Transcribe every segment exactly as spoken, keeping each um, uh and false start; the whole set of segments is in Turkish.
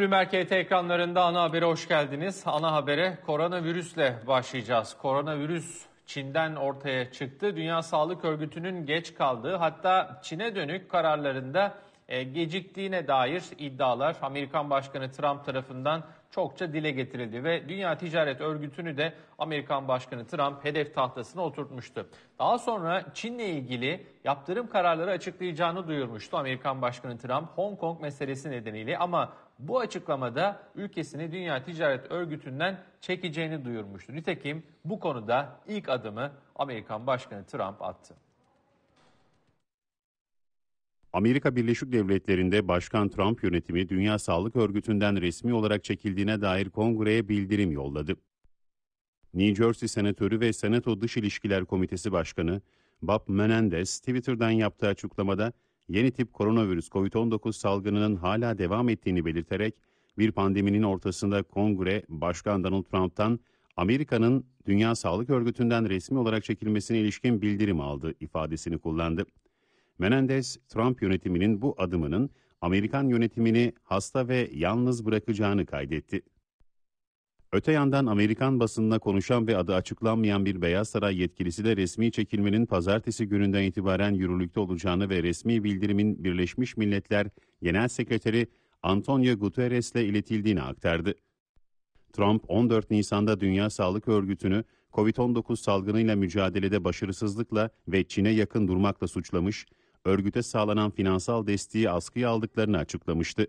BloombergHT ekranlarında Ana Haber'e hoş geldiniz. Ana Haber'e koronavirüsle başlayacağız. Koronavirüs Çin'den ortaya çıktı. Dünya Sağlık Örgütü'nün geç kaldığı, hatta Çin'e dönük kararlarında e, geciktiğine dair iddialar Amerikan Başkanı Trump tarafından çokça dile getirildi ve Dünya Ticaret Örgütü'nü de Amerikan Başkanı Trump hedef tahtasına oturtmuştu. Daha sonra Çin'le ilgili yaptırım kararları açıklayacağını duyurmuştu Amerikan Başkanı Trump, Hong Kong meselesi nedeniyle, ama bu açıklamada ülkesini Dünya Ticaret Örgütü'nden çekeceğini duyurmuştu. Nitekim bu konuda ilk adımı Amerikan Başkanı Trump attı. Amerika Birleşik Devletleri'nde Başkan Trump yönetimi Dünya Sağlık Örgütü'nden resmi olarak çekildiğine dair kongreye bildirim yolladı. New Jersey Senatörü ve Senato Dış İlişkiler Komitesi Başkanı Bob Menendez Twitter'dan yaptığı açıklamada yeni tip koronavirüs COVID on dokuz salgınının hala devam ettiğini belirterek bir pandeminin ortasında kongre Başkan Donald Trump'tan Amerika'nın Dünya Sağlık Örgütü'nden resmi olarak çekilmesine ilişkin bildirim aldı ifadesini kullandı. Menendez, Trump yönetiminin bu adımının Amerikan yönetimini hasta ve yalnız bırakacağını kaydetti. Öte yandan Amerikan basınına konuşan ve adı açıklanmayan bir Beyaz Saray yetkilisi de resmi çekilmenin pazartesi gününden itibaren yürürlükte olacağını ve resmi bildirimin Birleşmiş Milletler Genel Sekreteri Antonio Guterres'le iletildiğini aktardı. Trump on dört Nisan'da Dünya Sağlık Örgütü'nü COVID on dokuz salgınıyla mücadelede başarısızlıkla ve Çin'e yakın durmakla suçlamış, örgüte sağlanan finansal desteği askıya aldıklarını açıklamıştı.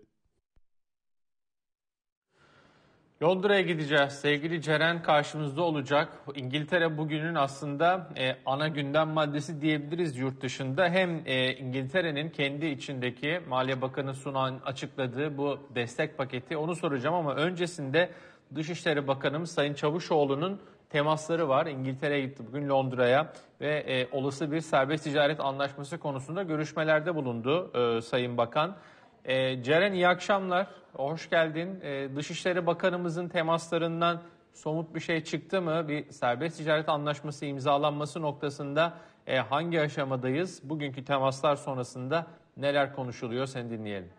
Londra'ya gideceğiz. Sevgili Ceren karşımızda olacak. İngiltere bugünün aslında e, ana gündem maddesi diyebiliriz yurt dışında. Hem e, İngiltere'nin kendi içindeki Maliye Bakanı Sunak'ın açıkladığı bu destek paketi, onu soracağım, ama öncesinde Dışişleri Bakanım Sayın Çavuşoğlu'nun temasları var. İngiltere'ye gitti bugün, Londra'ya, ve e, olası bir serbest ticaret anlaşması konusunda görüşmelerde bulundu e, Sayın Bakan. E, Ceren iyi akşamlar, hoş geldin. E, Dışişleri Bakanımızın temaslarından somut bir şey çıktı mı? Bir serbest ticaret anlaşması imzalanması noktasında e, hangi aşamadayız? Bugünkü temaslar sonrasında neler konuşuluyor? Seni dinleyelim.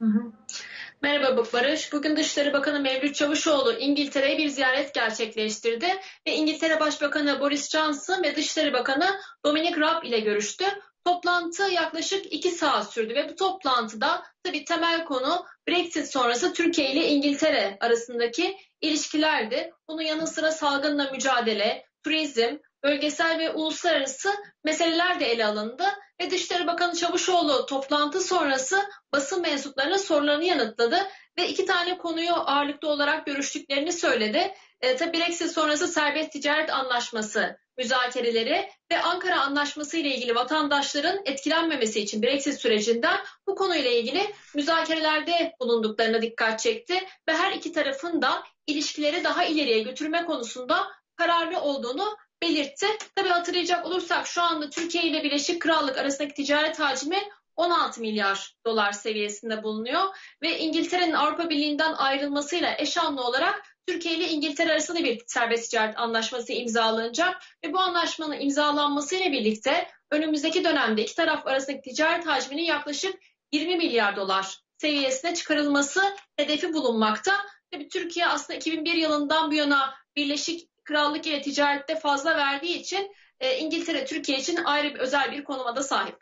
Hı hı. Merhaba Barış. Bugün Dışişleri Bakanı Mevlüt Çavuşoğlu İngiltere'ye bir ziyaret gerçekleştirdi ve İngiltere Başbakanı Boris Johnson ve Dışişleri Bakanı Dominic Raab ile görüştü. Toplantı yaklaşık iki saat sürdü ve bu toplantıda tabii temel konu Brexit sonrası Türkiye ile İngiltere arasındaki ilişkilerdi. Bunun yanı sıra salgınla mücadele, turizm, bölgesel ve uluslararası meseleler de ele alındı ve Dışişleri Bakanı Çavuşoğlu toplantı sonrası basın mensuplarına sorularını yanıtladı ve iki tane konuyu ağırlıklı olarak görüştüklerini söyledi. E, tabii Brexit sonrası serbest ticaret anlaşması müzakereleri ve Ankara Anlaşması ile ilgili vatandaşların etkilenmemesi için Brexit sürecinden bu konuyla ilgili müzakerelerde bulunduklarına dikkat çekti ve her iki tarafın da ilişkileri daha ileriye götürme konusunda kararlı olduğunu belirtti. Tabii hatırlayacak olursak şu anda Türkiye ile Birleşik Krallık arasındaki ticaret hacmi on altı milyar dolar seviyesinde bulunuyor ve İngiltere'nin Avrupa Birliği'nden ayrılmasıyla eşanlı olarak Türkiye ile İngiltere arasında bir serbest ticaret anlaşması imzalanacak ve bu anlaşmanın imzalanmasıyla birlikte önümüzdeki dönemde iki taraf arasındaki ticaret hacminin yaklaşık yirmi milyar dolar seviyesine çıkarılması hedefi bulunmakta. Tabii Türkiye aslında iki bin bir yılından bu yana Birleşik Krallık ile ticarette fazla verdiği için e, İngiltere Türkiye için ayrı bir özel bir konuma da sahip.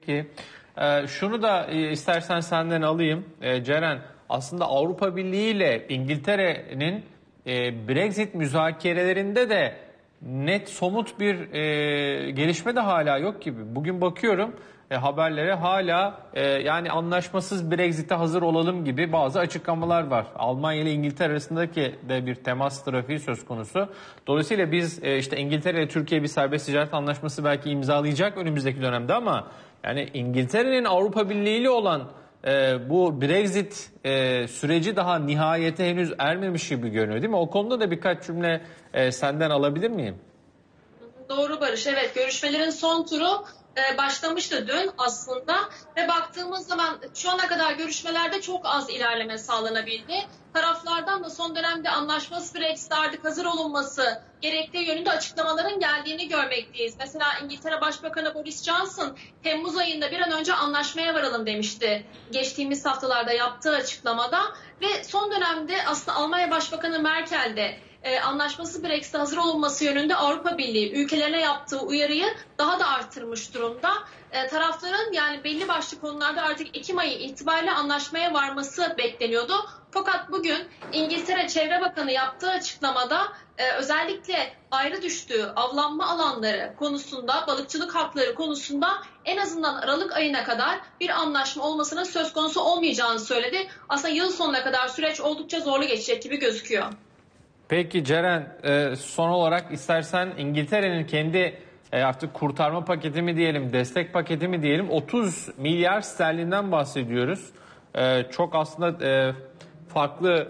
Peki e, şunu da e, istersen senden alayım e, Ceren. Aslında Avrupa Birliği ile İngiltere'nin e, Brexit müzakerelerinde de net somut bir e, gelişme de hala yok gibi. Bugün bakıyorum e, haberlere, hala e, yani anlaşmasız Brexit'e hazır olalım gibi bazı açıklamalar var. Almanya ile İngiltere arasındaki de bir temas trafiği söz konusu. Dolayısıyla biz e, işte İngiltere ile Türkiye bir serbest ticaret anlaşması belki imzalayacak önümüzdeki dönemde, ama yani İngiltere'nin Avrupa Birliği ile olan e, bu Brexit e, süreci daha nihayete henüz ermemiş gibi görünüyor, değil mi? O konuda da birkaç cümle e, senden alabilir miyim? Doğru Barış, evet. Görüşmelerin son turu başlamıştı dün aslında ve baktığımız zaman şu ana kadar görüşmelerde çok az ilerleme sağlanabildi. Taraflardan da son dönemde anlaşma süreçte artık hazır olunması gerektiği yönünde açıklamaların geldiğini görmekteyiz. Mesela İngiltere Başbakanı Boris Johnson Temmuz ayında bir an önce anlaşmaya varalım demişti geçtiğimiz haftalarda yaptığı açıklamada ve son dönemde aslında Almanya Başbakanı Merkel de anlaşması Brexit'e hazır olunması yönünde Avrupa Birliği ülkelerine yaptığı uyarıyı daha da artırmış durumda. E, tarafların yani belli başlı konularda artık Ekim ayı itibariyle anlaşmaya varması bekleniyordu. Fakat bugün İngiltere Çevre Bakanı yaptığı açıklamada e, özellikle ayrı düştüğü avlanma alanları konusunda, balıkçılık hakları konusunda en azından Aralık ayına kadar bir anlaşma olmasının söz konusu olmayacağını söyledi. Aslında yıl sonuna kadar süreç oldukça zorlu geçecek gibi gözüküyor. Peki Ceren, son olarak istersen İngiltere'nin kendi artık kurtarma paketi mi diyelim, destek paketi mi diyelim, otuz milyar sterlinden bahsediyoruz. Çok aslında farklı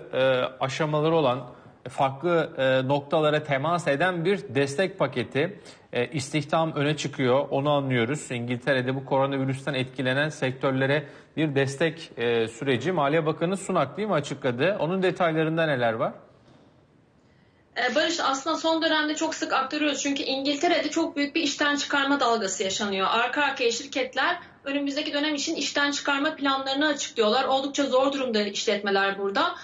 aşamaları olan, farklı noktalara temas eden bir destek paketi. İstihdam öne çıkıyor, onu anlıyoruz. İngiltere'de bu koronavirüsten etkilenen sektörlere bir destek süreci Maliye Bakanı Sunak değil mi açıkladı? Onun detaylarında neler var? Barış, aslında son dönemde çok sık aktarıyoruz çünkü İngiltere'de çok büyük bir işten çıkarma dalgası yaşanıyor. Arka arkaya şirketler önümüzdeki dönem için işten çıkarma planlarını açıklıyorlar. Oldukça zor durumda işletmeler burada.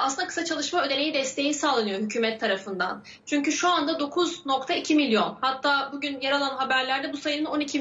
Aslında kısa çalışma ödeneği desteği sağlanıyor hükümet tarafından. Çünkü şu anda dokuz nokta iki milyon, hatta bugün yer alan haberlerde bu sayının on iki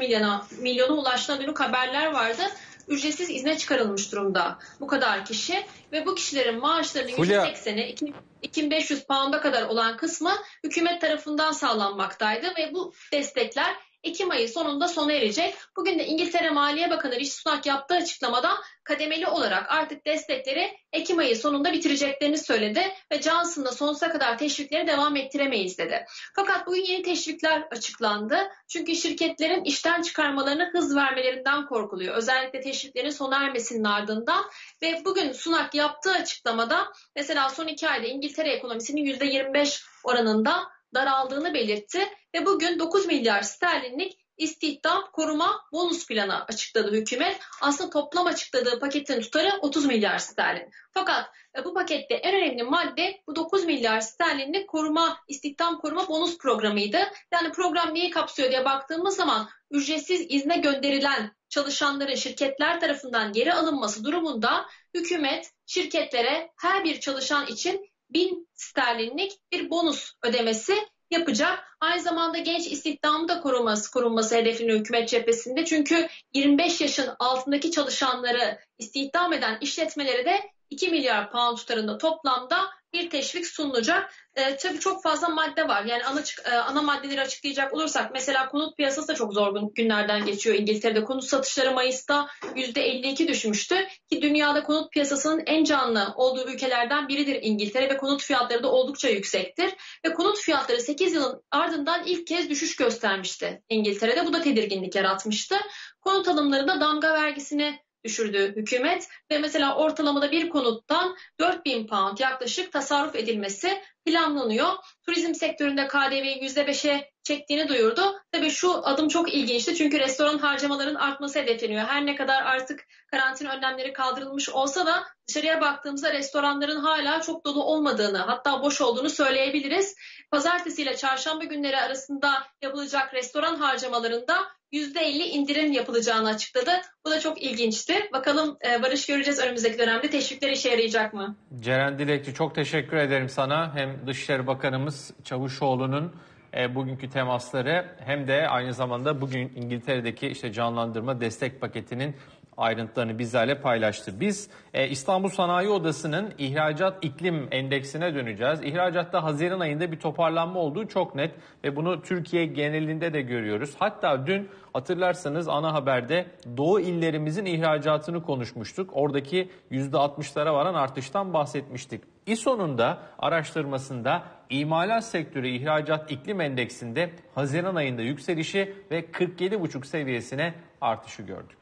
milyona ulaştığına dönük haberler vardı. Ücretsiz izne çıkarılmış durumda bu kadar kişi ve bu kişilerin maaşlarının yüzde sekseni iki bin beş yüz pound'a kadar olan kısmı hükümet tarafından sağlanmaktaydı ve bu destekler Ekim ayı sonunda sona erecek. Bugün de İngiltere Maliye Bakanı Rishi Sunak yaptığı açıklamada kademeli olarak artık destekleri Ekim ayı sonunda bitireceklerini söyledi ve Johnson da sonsuza kadar teşvikleri devam ettiremeyiz dedi. Fakat bugün yeni teşvikler açıklandı. Çünkü şirketlerin işten çıkarmalarına hız vermelerinden korkuluyor. Özellikle teşviklerin sona ermesinin ardından ve bugün Sunak yaptığı açıklamada mesela son iki ayda İngiltere ekonomisinin yüzde yirmi beş oranında daraldığını belirtti ve bugün dokuz milyar sterlinlik istihdam koruma bonus planı açıkladı hükümet. Aslında toplam açıkladığı paketin tutarı otuz milyar sterlin. Fakat bu pakette en önemli madde bu dokuz milyar sterlinlik koruma, istihdam koruma bonus programıydı. Yani program neyi kapsıyor diye baktığımız zaman ücretsiz izne gönderilen çalışanların şirketler tarafından geri alınması durumunda hükümet şirketlere her bir çalışan için bin sterlinlik bir bonus ödemesi yapacak. Aynı zamanda genç istihdamı da koruması, korunması hedefleniyor hükümet cephesinde. Çünkü yirmi beş yaşın altındaki çalışanları istihdam eden işletmelere de iki milyar pound tutarında toplamda bir teşvik sunulacak. E, tabii çok fazla madde var. Yani ana, ana maddeleri açıklayacak olursak mesela konut piyasası da çok zor günlerden geçiyor İngiltere'de. Konut satışları Mayıs'ta yüzde elli iki düşmüştü ki dünyada konut piyasasının en canlı olduğu ülkelerden biridir İngiltere ve konut fiyatları da oldukça yüksektir. Ve konut fiyatları sekiz yılın ardından ilk kez düşüş göstermişti İngiltere'de. Bu da tedirginlik yaratmıştı. Konut alımlarında damga vergisini düşürdü hükümet ve mesela ortalamada bir konuttan dört bin pound yaklaşık tasarruf edilmesi planlanıyor. Turizm sektöründe K D V'yi yüzde beşe çektiğini duyurdu. Tabii şu adım çok ilginçti çünkü restoran harcamaların artması hedefleniyor. Her ne kadar artık karantina önlemleri kaldırılmış olsa da dışarıya baktığımızda restoranların hala çok dolu olmadığını, hatta boş olduğunu söyleyebiliriz. Pazartesi ile çarşamba günleri arasında yapılacak restoran harcamalarında yüzde elli indirim yapılacağını açıkladı. Bu da çok ilginçti. Bakalım Barış, göreceğiz önümüzdeki dönemde teşvikler işe yarayacak mı? Ceren Dilekçi, çok teşekkür ederim sana. Hem Dışişleri Bakanımız Çavuşoğlu'nun e, bugünkü temasları hem de aynı zamanda bugün İngiltere'deki işte canlandırma destek paketinin ayrıntılarını bizlerle paylaştı. Biz e, İstanbul Sanayi Odası'nın ihracat iklim endeksine döneceğiz. İhracatta Haziran ayında bir toparlanma olduğu çok net ve bunu Türkiye genelinde de görüyoruz. Hatta dün hatırlarsanız Ana Haber'de Doğu illerimizin ihracatını konuşmuştuk. Oradaki yüzde altmışlara varan artıştan bahsetmiştik. İ S O'nun da araştırmasında imalat sektörü ihracat iklim endeksinde Haziran ayında yükselişi ve kırk yedi virgül beş seviyesine artışı gördük.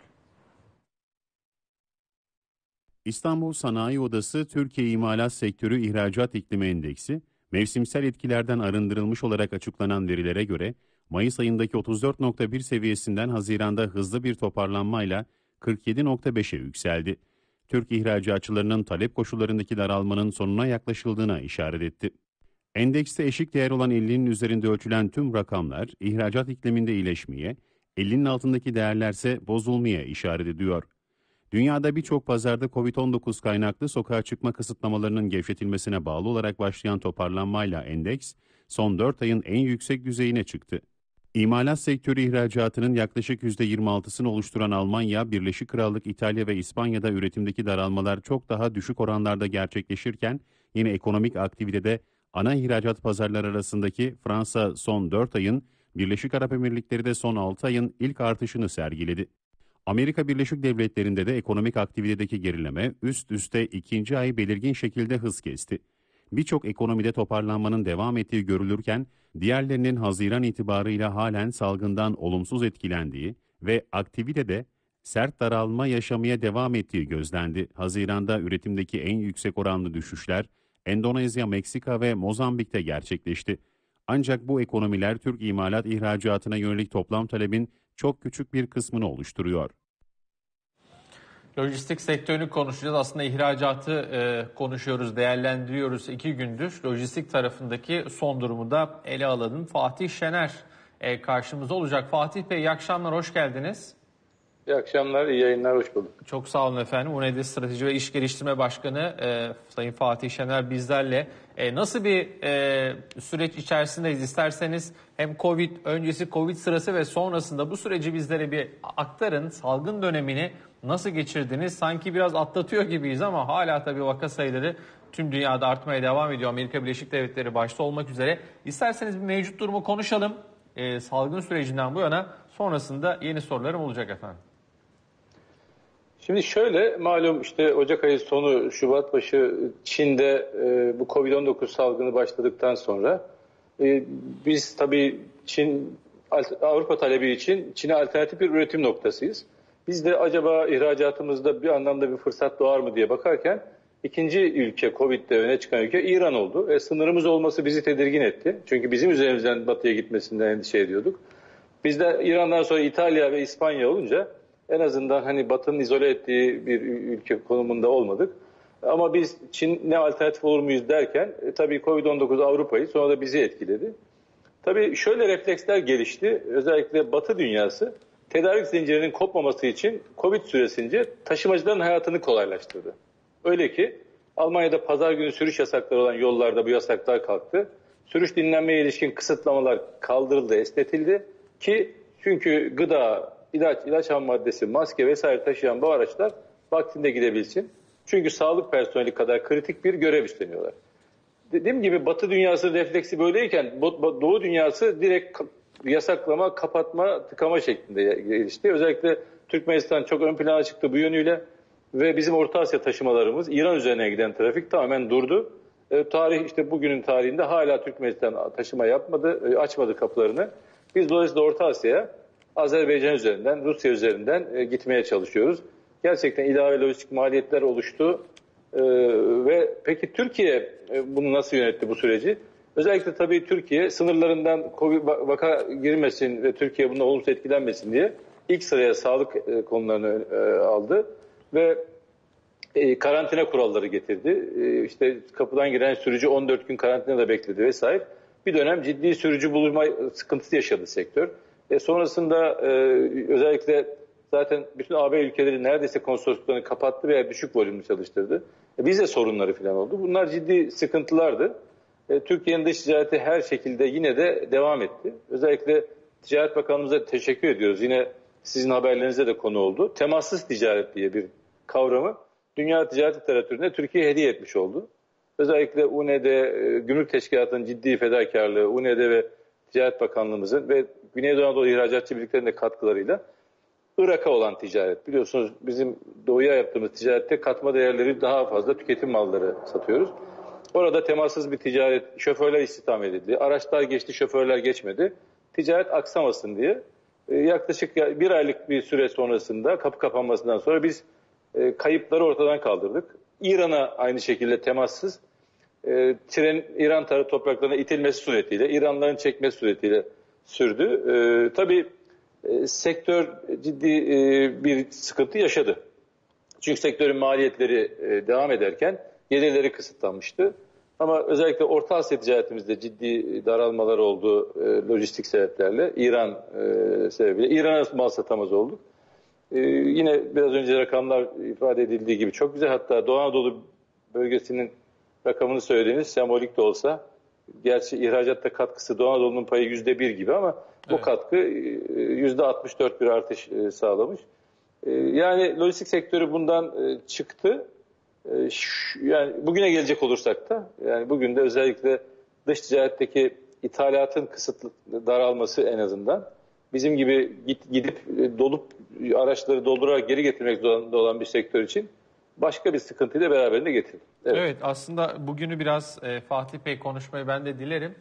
İstanbul Sanayi Odası Türkiye İmalat Sektörü İhracat İklimi Endeksi, mevsimsel etkilerden arındırılmış olarak açıklanan verilere göre Mayıs ayındaki otuz dört nokta bir seviyesinden Haziran'da hızlı bir toparlanmayla kırk yedi nokta beşe yükseldi. Türk ihracatçılarının talep koşullarındaki daralmanın sonuna yaklaşıldığına işaret etti. Endekste eşik değer olan ellinin üzerinde ölçülen tüm rakamlar ihracat ikliminde iyileşmeye, ellinin altındaki değerlerse bozulmaya işaret ediyor. Dünyada birçok pazarda kovid on dokuz kaynaklı sokağa çıkma kısıtlamalarının gevşetilmesine bağlı olarak başlayan toparlanmayla endeks son dört ayın en yüksek düzeyine çıktı. İmalat sektörü ihracatının yaklaşık yüzde yirmi altısını oluşturan Almanya, Birleşik Krallık, İtalya ve İspanya'da üretimdeki daralmalar çok daha düşük oranlarda gerçekleşirken yine ekonomik aktivitede ana ihracat pazarları arasındaki Fransa son dört ayın, Birleşik Arap Emirlikleri de son altı ayın ilk artışını sergiledi. Amerika Birleşik Devletleri'nde de ekonomik aktivitedeki gerileme üst üste ikinci ay belirgin şekilde hız kesti. Birçok ekonomide toparlanmanın devam ettiği görülürken diğerlerinin Haziran itibarıyla halen salgından olumsuz etkilendiği ve aktivitede sert daralma yaşamaya devam ettiği gözlendi. Haziran'da üretimdeki en yüksek oranlı düşüşler Endonezya, Meksika ve Mozambik'te gerçekleşti. Ancak bu ekonomiler Türk imalat ihracatına yönelik toplam talebin çok küçük bir kısmını oluşturuyor. Lojistik sektörünü konuşacağız. Aslında ihracatı e, konuşuyoruz, değerlendiriyoruz iki gündür. Lojistik tarafındaki son durumu da ele alalım. Fatih Şener e, karşımızda olacak. Fatih Bey, iyi akşamlar, hoş geldiniz. İyi akşamlar, iyi yayınlar, hoş bulduk. Çok sağ olun efendim. U N E D Strateji ve İş Geliştirme Başkanı e, Sayın Fatih Şener bizlerle. E, nasıl bir e, süreç içerisindeyiz? İsterseniz hem Covid öncesi, Covid sırası ve sonrasında bu süreci bizlere bir aktarın. Salgın dönemini nasıl geçirdiniz? Sanki biraz atlatıyor gibiyiz ama hala tabii vaka sayıları tüm dünyada artmaya devam ediyor. Amerika Birleşik Devletleri başta olmak üzere. İsterseniz bir mevcut durumu konuşalım. E, salgın sürecinden bu yana, sonrasında yeni sorularım olacak efendim. Şimdi şöyle, malum işte Ocak ayı sonu, Şubat başı Çin'de e, bu kovid on dokuz salgını başladıktan sonra e, biz tabii Çin, Avrupa talebi için Çin'e alternatif bir üretim noktasıyız. Biz de acaba ihracatımızda bir anlamda bir fırsat doğar mı diye bakarken ikinci ülke, Covid'de öne çıkan ülke İran oldu. E, sınırımız olması bizi tedirgin etti. Çünkü bizim üzerimizden batıya gitmesinden endişe ediyorduk. Biz de İran'dan sonra İtalya ve İspanya olunca en azından hani Batı'nın izole ettiği bir ülke konumunda olmadık. Ama biz Çin'e alternatif olur muyuz derken e, tabii kovid on dokuz Avrupa'yı, sonra da bizi etkiledi. Tabii şöyle refleksler gelişti. Özellikle Batı dünyası tedarik zincirinin kopmaması için Covid süresince taşımacıların hayatını kolaylaştırdı. Öyle ki Almanya'da pazar günü sürüş yasakları olan yollarda bu yasaklar kalktı. Sürüş dinlenmeye ilişkin kısıtlamalar kaldırıldı, esnetildi ki çünkü gıda, İlaç, ilaç ham maddesi, maske vesaire taşıyan bu araçlar vaktinde gidebilsin. Çünkü sağlık personeli kadar kritik bir görev üstleniyorlar. Dediğim gibi Batı dünyası refleksi böyleyken Doğu dünyası direkt yasaklama, kapatma, tıkama şeklinde gelişti. Özellikle Türkmenistan çok ön plana çıktı bu yönüyle ve bizim Orta Asya taşımalarımız, İran üzerine giden trafik tamamen durdu. E, tarih işte bugünün tarihinde hala Türkmenistan taşıma yapmadı, e, açmadı kapılarını. Biz dolayısıyla Orta Asya'ya Azerbaycan üzerinden, Rusya üzerinden e, gitmeye çalışıyoruz. Gerçekten ilave lojistik maliyetler oluştu. E, ve peki Türkiye e, bunu nasıl yönetti bu süreci? Özellikle tabii Türkiye sınırlarından COVID vaka girmesin ve Türkiye bundan olumsuz etkilenmesin diye ilk sıraya sağlık e, konularını e, aldı. Ve e, karantina kuralları getirdi. E, işte kapıdan giren sürücü on dört gün karantinada bekledi vesaire. Bir dönem ciddi sürücü bulma sıkıntısı yaşadı sektör. E sonrasında e, özellikle zaten bütün A B ülkeleri neredeyse konsolosluklarını kapattı veya düşük volümlü çalıştırdı. E, vize sorunları falan oldu. Bunlar ciddi sıkıntılardı. E, Türkiye'nin dış ticareti her şekilde yine de devam etti. Özellikle Ticaret Bakanımıza teşekkür ediyoruz. Yine sizin haberlerinize de konu oldu. Temassız ticaret diye bir kavramı dünya ticaret literatürüne Türkiye hediye etmiş oldu. Özellikle U N E D, e, Gümrük Teşkilatı'nın ciddi fedakarlığı, U N E D ve Ticaret Bakanlığımızın ve Güneydoğu Anadolu İhracatçı Birliklerinin de katkılarıyla Irak'a olan ticaret. Biliyorsunuz bizim doğuya yaptığımız ticarette katma değerleri daha fazla, tüketim malları satıyoruz. Orada temassız bir ticaret, şoförler istihdam edildi. Araçlar geçti, şoförler geçmedi. Ticaret aksamasın diye yaklaşık bir aylık bir süre sonrasında, kapı kapanmasından sonra biz kayıpları ortadan kaldırdık. İran'a aynı şekilde temassız. E, tren İran tarafı topraklarına itilmesi suretiyle, İranların çekmesi suretiyle sürdü. E, tabii e, sektör ciddi e, bir sıkıntı yaşadı. Çünkü sektörün maliyetleri e, devam ederken gelirleri kısıtlanmıştı. Ama özellikle Orta Asya ticaretimizde ciddi daralmalar oldu e, lojistik sebeplerle. İran e, sebebiyle. İran'a mal satamaz olduk. E, yine biraz önce rakamlar ifade edildiği gibi çok güzel. Hatta Doğu Anadolu bölgesinin rakamını söylediğiniz sembolik de olsa, gerçi ihracatta katkısı Doğu Anadolu'nun payı yüzde bir gibi ama evet, bu katkı yüzde altmış dört bir artış sağlamış. Yani lojistik sektörü bundan çıktı. Yani bugüne gelecek olursak da, yani bugün de özellikle dış ticaretteki ithalatın kısıtlı daralması en azından bizim gibi gidip dolup araçları doldurarak geri getirmek zorunda olan bir sektör için başka bir sıkıntıyı da beraberinde getirdi. Evet. Evet, aslında bugünü biraz e, Fatih Bey konuşmayı ben de dilerim.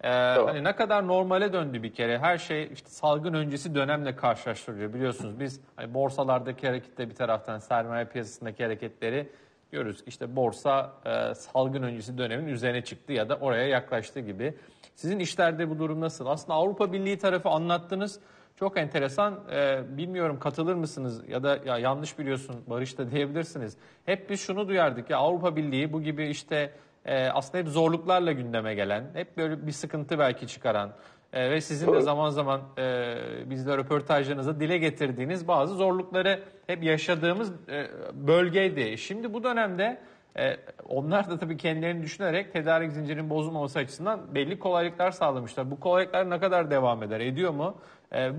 E, tamam. Hani ne kadar normale döndü bir kere. Her şey işte salgın öncesi dönemle karşılaştırılıyor, biliyorsunuz. Biz hani borsalardaki harekette bir taraftan sermaye piyasasındaki hareketleri görürüz. İşte borsa e, salgın öncesi dönemin üzerine çıktı ya da oraya yaklaştı gibi. Sizin işlerde bu durum nasıl? Aslında Avrupa Birliği tarafı anlattınız. Çok enteresan, ee, bilmiyorum katılır mısınız ya da ya yanlış biliyorsun Barış da diyebilirsiniz. Hep biz şunu duyardık ya, Avrupa Birliği bu gibi işte e, aslında hep zorluklarla gündeme gelen, hep böyle bir sıkıntı belki çıkaran e, ve sizin de zaman zaman e, bizde röportajlarınızda dile getirdiğiniz bazı zorlukları hep yaşadığımız e, bölgeydi. Şimdi bu dönemde e, onlar da tabii kendilerini düşünerek tedarik zincirinin bozulmaması açısından belli kolaylıklar sağlamışlar. Bu kolaylıklar ne kadar devam eder, ediyor mu?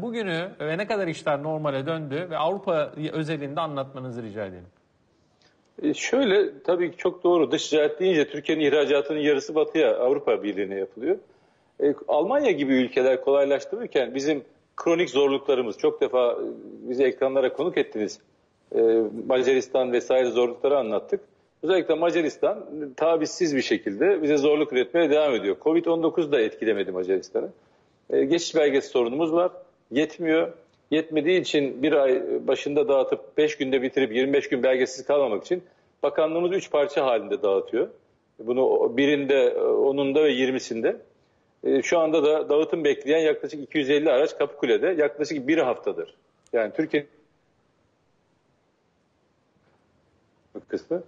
Bugünü ve ne kadar işler normale döndü ve Avrupa özelinde anlatmanızı rica edelim. E şöyle, tabii ki çok doğru. Dış ticaret deyince Türkiye'nin ihracatının yarısı batıya, Avrupa Birliği'ne yapılıyor. E, Almanya gibi ülkeler kolaylaştırırken bizim kronik zorluklarımız, çok defa bizi ekranlara konuk ettiniz. E, Macaristan vesaire zorlukları anlattık. Özellikle Macaristan tabizsiz bir şekilde bize zorluk üretmeye devam ediyor. Covid on dokuz da etkilemedi Macaristan'ı. Geçiş belgesi sorunumuz var. Yetmiyor. Yetmediği için bir ay başında dağıtıp beş günde bitirip yirmi beş gün belgesiz kalmamak için bakanlığımız üç parça halinde dağıtıyor. Bunu birinde, onunda ve yirmisinde. Şu anda da dağıtım bekleyen yaklaşık iki yüz elli araç Kapıkule'de yaklaşık bir haftadır. Yani Türkiye'nin kısmı.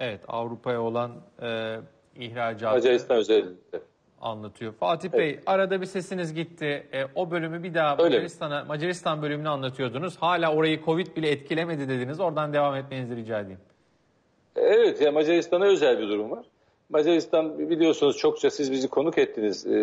Evet, Avrupa'ya olan E... ihracatı Macaristan özellikle anlatıyor. Fatih evet. Bey, arada bir sesiniz gitti. E, o bölümü bir daha Macaristan'a, Macaristan bölümünü anlatıyordunuz. Hala orayı Covid bile etkilemedi dediniz. Oradan devam etmenizi rica edeyim. Evet, yani Macaristan'a özel bir durum var. Macaristan biliyorsunuz çokça siz bizi konuk ettiniz. E,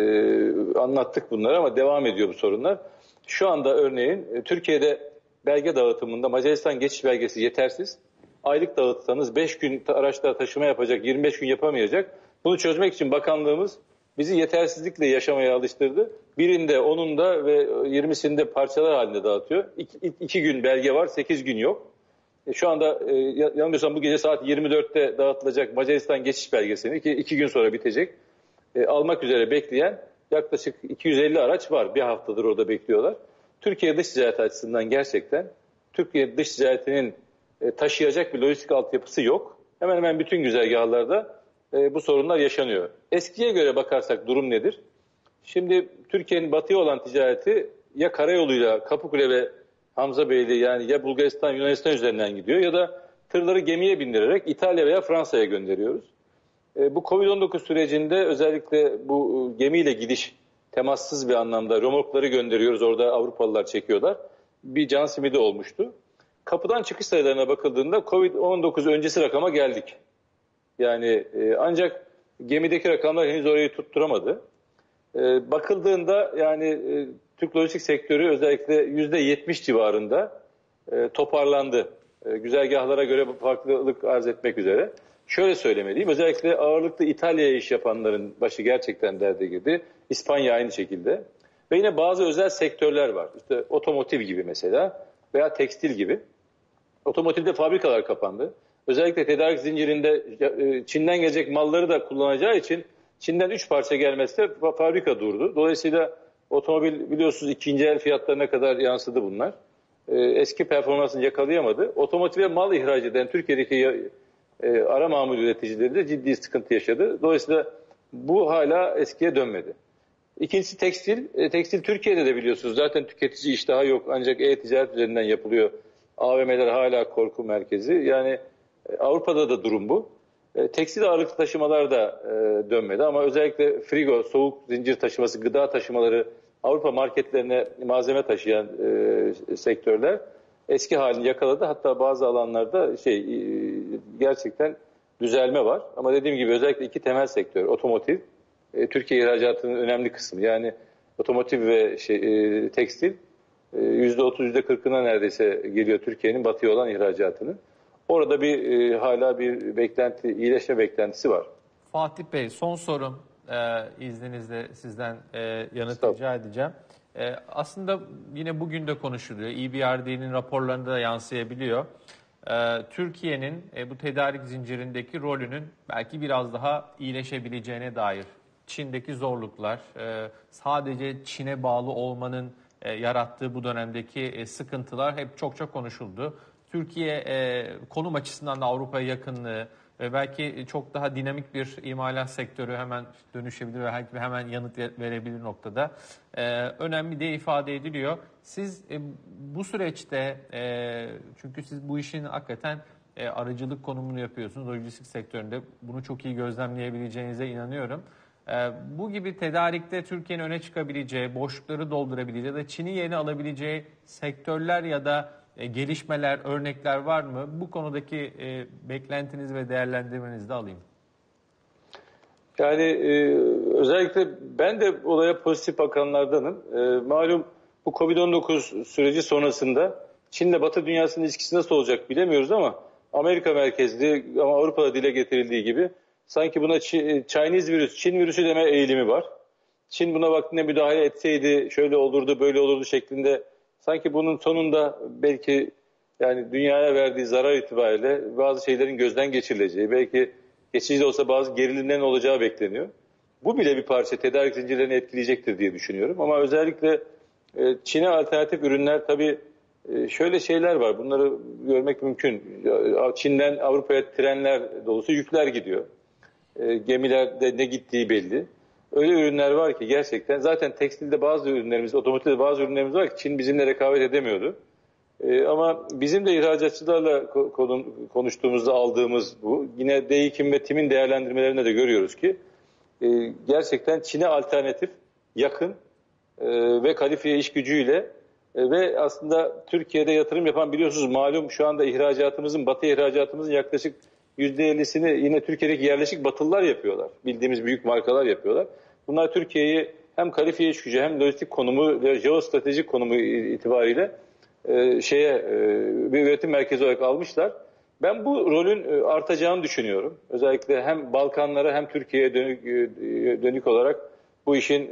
anlattık bunları ama devam ediyor bu sorunlar. Şu anda örneğin Türkiye'de belge dağıtımında Macaristan geçiş belgesi yetersiz. Aylık dağıtsanız beş gün araçlar taşıma yapacak, yirmi beş gün yapamayacak. Bunu çözmek için bakanlığımız bizi yetersizlikle yaşamaya alıştırdı. Birinde, onunda ve yirmisinde parçalar halinde dağıtıyor. İki gün belge var, sekiz gün yok. E şu anda e, yanılmıyorsam bu gece saat yirmi dörtte dağıtılacak Macaristan geçiş belgesini, ki iki gün sonra bitecek, E, almak üzere bekleyen yaklaşık iki yüz elli araç var. Bir haftadır orada bekliyorlar. Türkiye dış ticaret açısından gerçekten, Türkiye dış ticaretinin taşıyacak bir lojistik altyapısı yok. Hemen hemen bütün güzergahlarda e, bu sorunlar yaşanıyor. Eskiye göre bakarsak durum nedir? Şimdi Türkiye'nin batıya olan ticareti ya karayoluyla Kapıkule ve Hamzabeyli, yani ya Bulgaristan, Yunanistan üzerinden gidiyor ya da tırları gemiye bindirerek İtalya veya Fransa'ya gönderiyoruz. E, bu Covid on dokuz sürecinde özellikle bu gemiyle gidiş temassız bir anlamda römorkları gönderiyoruz. Orada Avrupalılar çekiyorlar. Bir can simidi olmuştu. Kapıdan çıkış sayılarına bakıldığında Covid on dokuz öncesi rakama geldik. Yani e, ancak gemideki rakamlar henüz orayı tutturamadı. E, bakıldığında yani e, Türk lojistik sektörü özellikle yüzde yetmiş civarında e, toparlandı. E, güzergahlara göre farklılık arz etmek üzere. Şöyle söylemeliyim, özellikle ağırlıklı İtalya'ya iş yapanların başı gerçekten derde girdi. İspanya aynı şekilde. Ve yine bazı özel sektörler var. İşte otomotiv gibi mesela veya tekstil gibi. Otomotivde fabrikalar kapandı. Özellikle tedarik zincirinde Çin'den gelecek malları da kullanacağı için Çin'den üç parça gelmezse fabrika durdu. Dolayısıyla otomobil biliyorsunuz ikinci el fiyatlarına kadar yansıdı bunlar. Eski performansını yakalayamadı. Otomotive mal ihraç eden Türkiye'deki ara mamul üreticileri de ciddi sıkıntı yaşadı. Dolayısıyla Bu hala eskiye dönmedi. İkincisi tekstil. E, tekstil Türkiye'de de biliyorsunuz zaten tüketici iştahı yok, ancak e-ticaret üzerinden yapılıyor. A V M'ler hala korku merkezi. Yani e, Avrupa'da da durum bu. E, tekstil ağırlıklı taşımalar da e, dönmedi ama özellikle frigo, soğuk zincir taşıması, gıda taşımaları, Avrupa marketlerine malzeme taşıyan e, sektörler eski halini yakaladı. Hatta bazı alanlarda şey e, gerçekten düzelme var. Ama dediğim gibi özellikle iki temel sektör, otomotiv, e, Türkiye ihracatının önemli kısmı. Yani otomotiv ve şey, e, tekstil e, yüzde otuz yüzde kırkına neredeyse geliyor Türkiye'nin batıya olan ihracatının. Orada bir e, hala bir beklenti, iyileşme beklentisi var. Fatih Bey, son sorum e, izninizle sizden e, yanıt rica edeceğim. E, aslında yine bugün de konuşuluyor. E B R D'nin raporlarında da yansıyabiliyor. Türkiye'nin bu tedarik zincirindeki rolünün belki biraz daha iyileşebileceğine dair Çin'deki zorluklar, sadece Çin'e bağlı olmanın yarattığı bu dönemdeki sıkıntılar hep çokça konuşuldu. Türkiye konum açısından da Avrupa'ya yakınlığı ve belki çok daha dinamik bir imalat sektörü hemen dönüşebilir ve hemen yanıt verebilir noktada ee, önemli diye ifade ediliyor. Siz e, bu süreçte e, çünkü siz bu işin hakikaten e, aracılık konumunu yapıyorsunuz. Lojistik sektöründe bunu çok iyi gözlemleyebileceğinize inanıyorum. E, bu gibi tedarikte Türkiye'nin öne çıkabileceği, boşlukları doldurabileceği ya da Çin'i yeni alabileceği sektörler ya da gelişmeler, örnekler var mı? Bu konudaki e, beklentiniz ve değerlendirmenizi de alayım. Yani e, özellikle ben de olaya pozitif bakanlardanım. E, malum bu kovid on dokuz süreci sonrasında Çin'le Batı dünyasının ilişkisi nasıl olacak bilemiyoruz ama Amerika merkezli ama Avrupa'da dile getirildiği gibi sanki buna Ç- Chinese virüs, Çin virüsü deme eğilimi var. Çin buna vaktinde müdahale etseydi şöyle olurdu, böyle olurdu şeklinde. Sanki bunun sonunda belki yani dünyaya verdiği zarar itibariyle bazı şeylerin gözden geçirileceği, belki geçici de olsa bazı gerilimlerin olacağı bekleniyor. Bu bile bir parça tedarik zincirlerini etkileyecektir diye düşünüyorum. Ama özellikle Çin'e alternatif ürünler, tabii şöyle şeyler var. Bunları görmek mümkün. Çin'den Avrupa'ya trenler dolusu yükler gidiyor. Gemilerde ne gittiği belli. Öyle ürünler var ki gerçekten zaten tekstilde bazı ürünlerimiz, otomotivde bazı ürünlerimiz var ki Çin bizimle rekabet edemiyordu. Ee, ama bizim de ihracatçılarla konuştuğumuzda aldığımız bu. Yine D İ K'in ve T İ M'in değerlendirmelerinde de görüyoruz ki e, gerçekten Çin'e alternatif, yakın e, ve kalifiye iş gücüyle e, ve aslında Türkiye'de yatırım yapan, biliyorsunuz malum şu anda ihracatımızın, batı ihracatımızın yaklaşık yüzde ellisini yine Türkiye'deki yerleşik batılılar yapıyorlar. Bildiğimiz büyük markalar yapıyorlar. Bunlar Türkiye'yi hem kalifiye iş gücü hem lojistik konumu ve jeostratejik konumu itibariyle e, şeye e, bir üretim merkezi olarak almışlar. Ben bu rolün artacağını düşünüyorum. Özellikle hem Balkanlara hem Türkiye'ye dönük, dönük olarak bu işin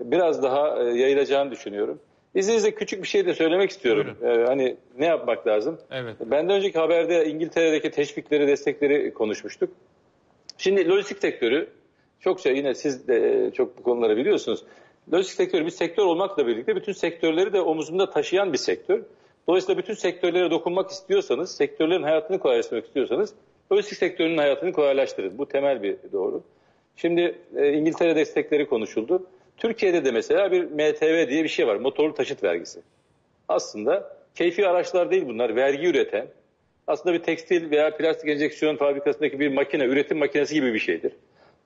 biraz daha yayılacağını düşünüyorum. İzninizle küçük bir şey de söylemek istiyorum. Ee, hani ne yapmak lazım? Evet. Benden önceki haberde İngiltere'deki teşvikleri, destekleri konuşmuştuk. Şimdi lojistik sektörü çokça, yine siz de çok bu konuları biliyorsunuz. Lojistik sektörü bir sektör olmakla birlikte bütün sektörleri de omuzunda taşıyan bir sektör. Dolayısıyla bütün sektörlere dokunmak istiyorsanız, sektörlerin hayatını kolaylaştırmak istiyorsanız lojistik sektörünün hayatını kolaylaştırın. Bu temel bir doğru. Şimdi e, İngiltere destekleri konuşuldu. Türkiye'de de mesela bir M T V diye bir şey var. Motorlu taşıt vergisi. Aslında keyfi araçlar değil bunlar. Vergi üreten. Aslında bir tekstil veya plastik enjeksiyon fabrikasındaki bir makine, üretim makinesi gibi bir şeydir.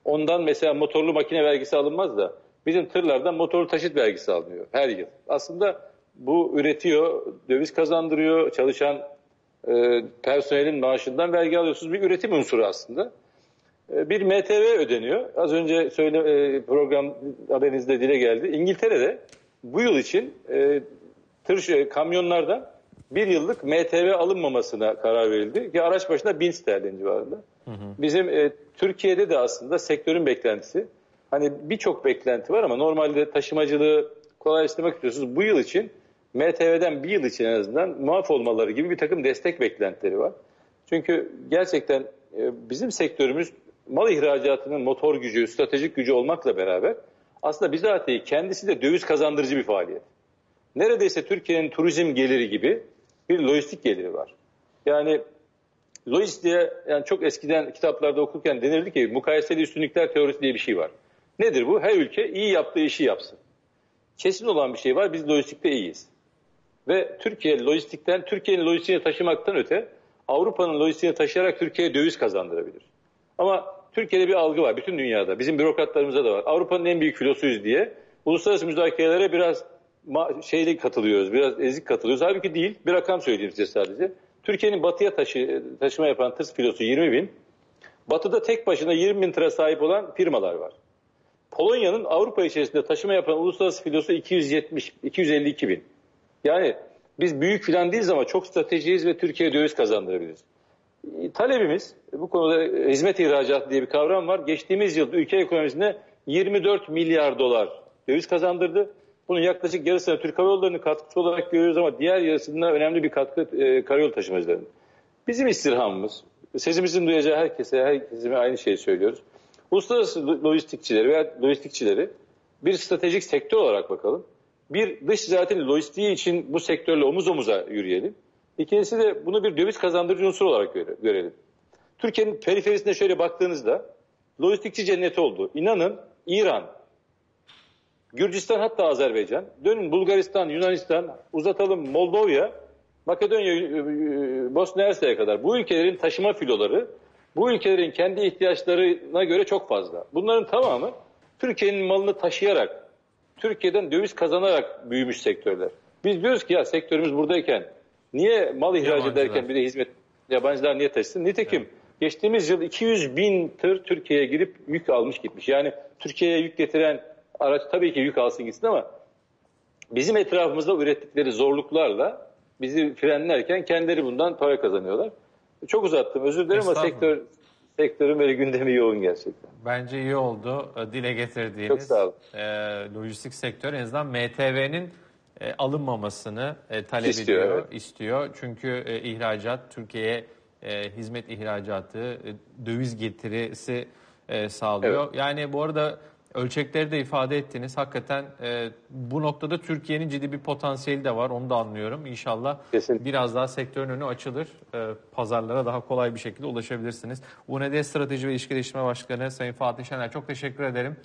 Ondan mesela motorlu makine vergisi alınmaz da bizim tırlardan motorlu taşıt vergisi alınıyor her yıl. Aslında bu üretiyor, döviz kazandırıyor, çalışan e, personelin maaşından vergi alıyorsunuz. Bir üretim unsuru aslında. Bir M T V ödeniyor. Az önce söyle, program haberinizde dile geldi. İngiltere'de bu yıl için e, tır kamyonlardan bir yıllık M T V alınmamasına karar verildi ki araç başına bin sterlin civarında. Hı hı. Bizim e, Türkiye'de de aslında sektörün beklentisi, hani birçok beklenti var ama normalde taşımacılığı kolaylaştırmak istiyorsunuz. Bu yıl için M T V'den bir yıl için en azından muaf olmaları gibi bir takım destek beklentileri var. Çünkü gerçekten e, bizim sektörümüz mal ihracatının motor gücü, stratejik gücü olmakla beraber aslında bizatihi kendisi de döviz kazandırıcı bir faaliyet. Neredeyse Türkiye'nin turizm geliri gibi bir lojistik geliri var. Yani Lois diye, yani çok eskiden kitaplarda okurken denirdi ki mukayeseli üstünlükler teorisi diye bir şey var. Nedir bu? Her ülke iyi yaptığı işi yapsın. Kesin olan bir şey var, biz lojistikte iyiyiz. Ve Türkiye lojistikten, Türkiye'nin lojistiğini taşımaktan öte Avrupa'nın lojistiğini taşıyarak Türkiye'ye döviz kazandırabilir. Ama Türkiye'de bir algı var, bütün dünyada, bizim bürokratlarımıza da var. Avrupa'nın en büyük filosuyuz diye uluslararası müzakerelere biraz şeyle katılıyoruz, biraz ezik katılıyoruz. Halbuki değil, bir rakam söyleyeyim size sadece. Türkiye'nin batıya taşı, taşıma yapan tırs filosu yirmi bin, batıda tek başına yirmi bin tıra sahip olan firmalar var. Polonya'nın Avrupa içerisinde taşıma yapan uluslararası filosu iki yüz yetmiş, iki yüz elli iki bin. Yani biz büyük filan değiliz ama çok stratejiyiz ve Türkiye'ye döviz kazandırabiliriz. Talebimiz, bu konuda hizmet ihracatı diye bir kavram var. Geçtiğimiz yıl ülke ekonomisine yirmi dört milyar dolar döviz kazandırdı. Bunun yaklaşık yarısını Türk Hava Yolları'nın katkısı olarak görüyoruz ama diğer yarısından önemli bir katkı e, karayolu taşımacılarının. Bizim istirhamımız, sesimizin duyacağı herkese, herkese aynı şeyi söylüyoruz. Uluslararası lojistikçileri veya lojistikçileri bir stratejik sektör olarak bakalım. Bir, dış ticaretin lojistiği için bu sektörle omuz omuza yürüyelim. İkincisi de bunu bir döviz kazandırıcı unsur olarak görelim. Türkiye'nin periferisine şöyle baktığınızda lojistikçi cenneti oldu. İnanın İran, Gürcistan, hatta Azerbaycan, dönün Bulgaristan, Yunanistan, uzatalım Moldova, Makedonya, Bosna Hersek'e kadar bu ülkelerin taşıma filoları, bu ülkelerin kendi ihtiyaçlarına göre çok fazla. Bunların tamamı Türkiye'nin malını taşıyarak, Türkiye'den döviz kazanarak büyümüş sektörler. Biz diyoruz ki ya sektörümüz buradayken niye mal ihraç yabancılar ederken bir de hizmet yabancılar niye taşısın? Nitekim evet, geçtiğimiz yıl iki yüz bin tır Türkiye'ye girip yük almış gitmiş. Yani Türkiye'ye yük getiren araç tabii ki yük alsın gitsin ama bizim etrafımızda ürettikleri zorluklarla bizi frenlerken kendileri bundan para kazanıyorlar. Çok uzattım, özür dilerim ama sektör, sektörün böyle gündemi yoğun gerçekten. Bence iyi oldu dile getirdiğiniz e, lojistik sektör en azından M T V'nin e, alınmamasını e, talep istiyor, ediyor, evet. istiyor. Çünkü e, ihracat, Türkiye'ye e, hizmet ihracatı, e, döviz getirisi e, sağlıyor. Evet. Yani bu arada ölçekleri de ifade ettiniz. Hakikaten e, bu noktada Türkiye'nin ciddi bir potansiyeli de var. Onu da anlıyorum. İnşallah kesinlikle biraz daha sektörün önü açılır. E, pazarlara daha kolay bir şekilde ulaşabilirsiniz. U N E D Strateji ve İlişkileştirme Başkanı Sayın Fatih Şener, çok teşekkür ederim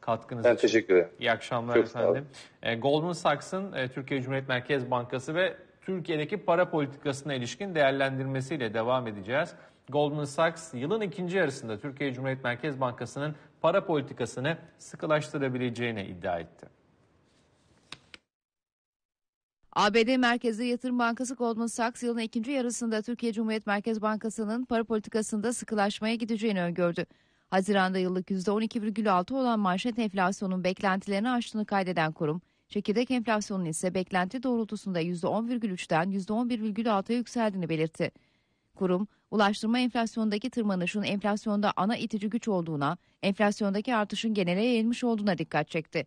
katkınız ben için. Ben teşekkür ederim. İyi akşamlar çok efendim. E, Goldman Sachs'ın e, Türkiye Cumhuriyet Merkez Bankası ve Türkiye'deki para politikasına ilişkin değerlendirmesiyle devam edeceğiz. Goldman Sachs yılın ikinci yarısında Türkiye Cumhuriyet Merkez Bankası'nın para politikasını sıkılaştırabileceğini iddia etti. A B D Merkezli Yatırım Bankası Goldman Sachs yılın ikinci yarısında Türkiye Cumhuriyet Merkez Bankası'nın para politikasında sıkılaşmaya gideceğini öngördü. Haziran'da yıllık yüzde on iki virgül altı olan manşet enflasyonun beklentilerini aştığını kaydeden kurum, çekirdek enflasyonun ise beklenti doğrultusunda yüzde on virgül üçten yüzde on bir virgül altıya yükseldiğini belirtti. Kurum, ulaştırma enflasyondaki tırmanışın enflasyonda ana itici güç olduğuna, enflasyondaki artışın genele yayılmış olduğuna dikkat çekti.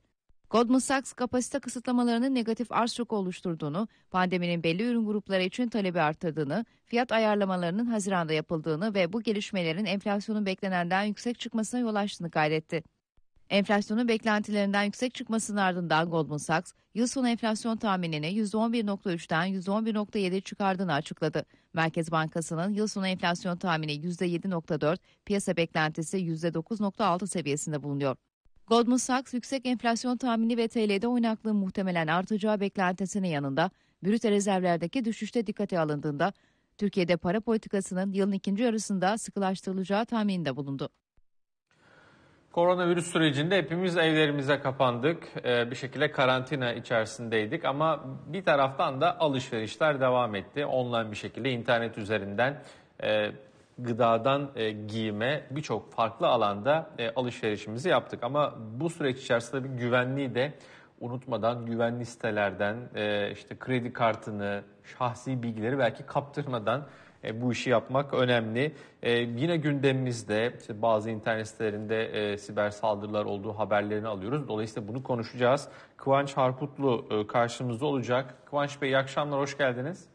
Goldman Sachs, kapasite kısıtlamalarının negatif arz şoku oluşturduğunu, pandeminin belli ürün grupları için talebi arttırdığını, fiyat ayarlamalarının Haziran'da yapıldığını ve bu gelişmelerin enflasyonun beklenenden yüksek çıkmasına yol açtığını kaydetti. Enflasyonun beklentilerinden yüksek çıkmasının ardından Goldman Sachs, yıl sonu enflasyon tahminini yüzde on bir virgül üçten yüzde on bir virgül yediye çıkardığını açıkladı. Merkez Bankası'nın yıl sonu enflasyon tahmini yüzde yedi virgül dört, piyasa beklentisi yüzde dokuz virgül altı seviyesinde bulunuyor. Goldman Sachs, yüksek enflasyon tahmini ve T L'de oynaklığın muhtemelen artacağı beklentisinin yanında, brüt rezervlerdeki düşüşte dikkate alındığında, Türkiye'de para politikasının yılın ikinci yarısında sıkılaştırılacağı tahmininde bulundu. Koronavirüs sürecinde hepimiz evlerimize kapandık. Ee, bir şekilde karantina içerisindeydik ama bir taraftan da alışverişler devam etti. Online bir şekilde internet üzerinden e, gıdadan e, giyime birçok farklı alanda e, alışverişimizi yaptık. Ama bu süreç içerisinde bir güvenliği de unutmadan güvenli sitelerden e, işte kredi kartını, şahsi bilgileri belki kaptırmadan E, bu işi yapmak önemli. E, yine gündemimizde işte bazı internet sitelerinde e, siber saldırılar olduğu haberlerini alıyoruz. Dolayısıyla bunu konuşacağız. Kıvanç Harputlu e, karşımızda olacak. Kıvanç Bey, iyi akşamlar, hoş geldiniz.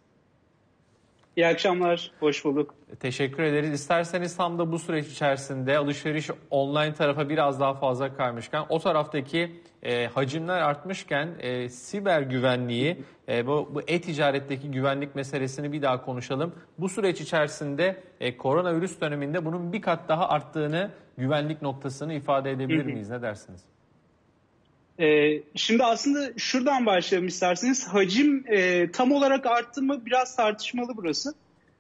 İyi akşamlar, hoş bulduk. Teşekkür ederiz. İsterseniz tam da bu süreç içerisinde alışveriş online tarafa biraz daha fazla kaymışken, o taraftaki e, hacimler artmışken e, siber güvenliği, e, bu, bu e-ticaretteki güvenlik meselesini bir daha konuşalım. Bu süreç içerisinde e, koronavirüs döneminde bunun bir kat daha arttığını, güvenlik noktasını ifade edebilir miyiz? Ne dersiniz? Ee, şimdi aslında şuradan başlayalım isterseniz. Hacim e, tam olarak arttı mı biraz tartışmalı burası.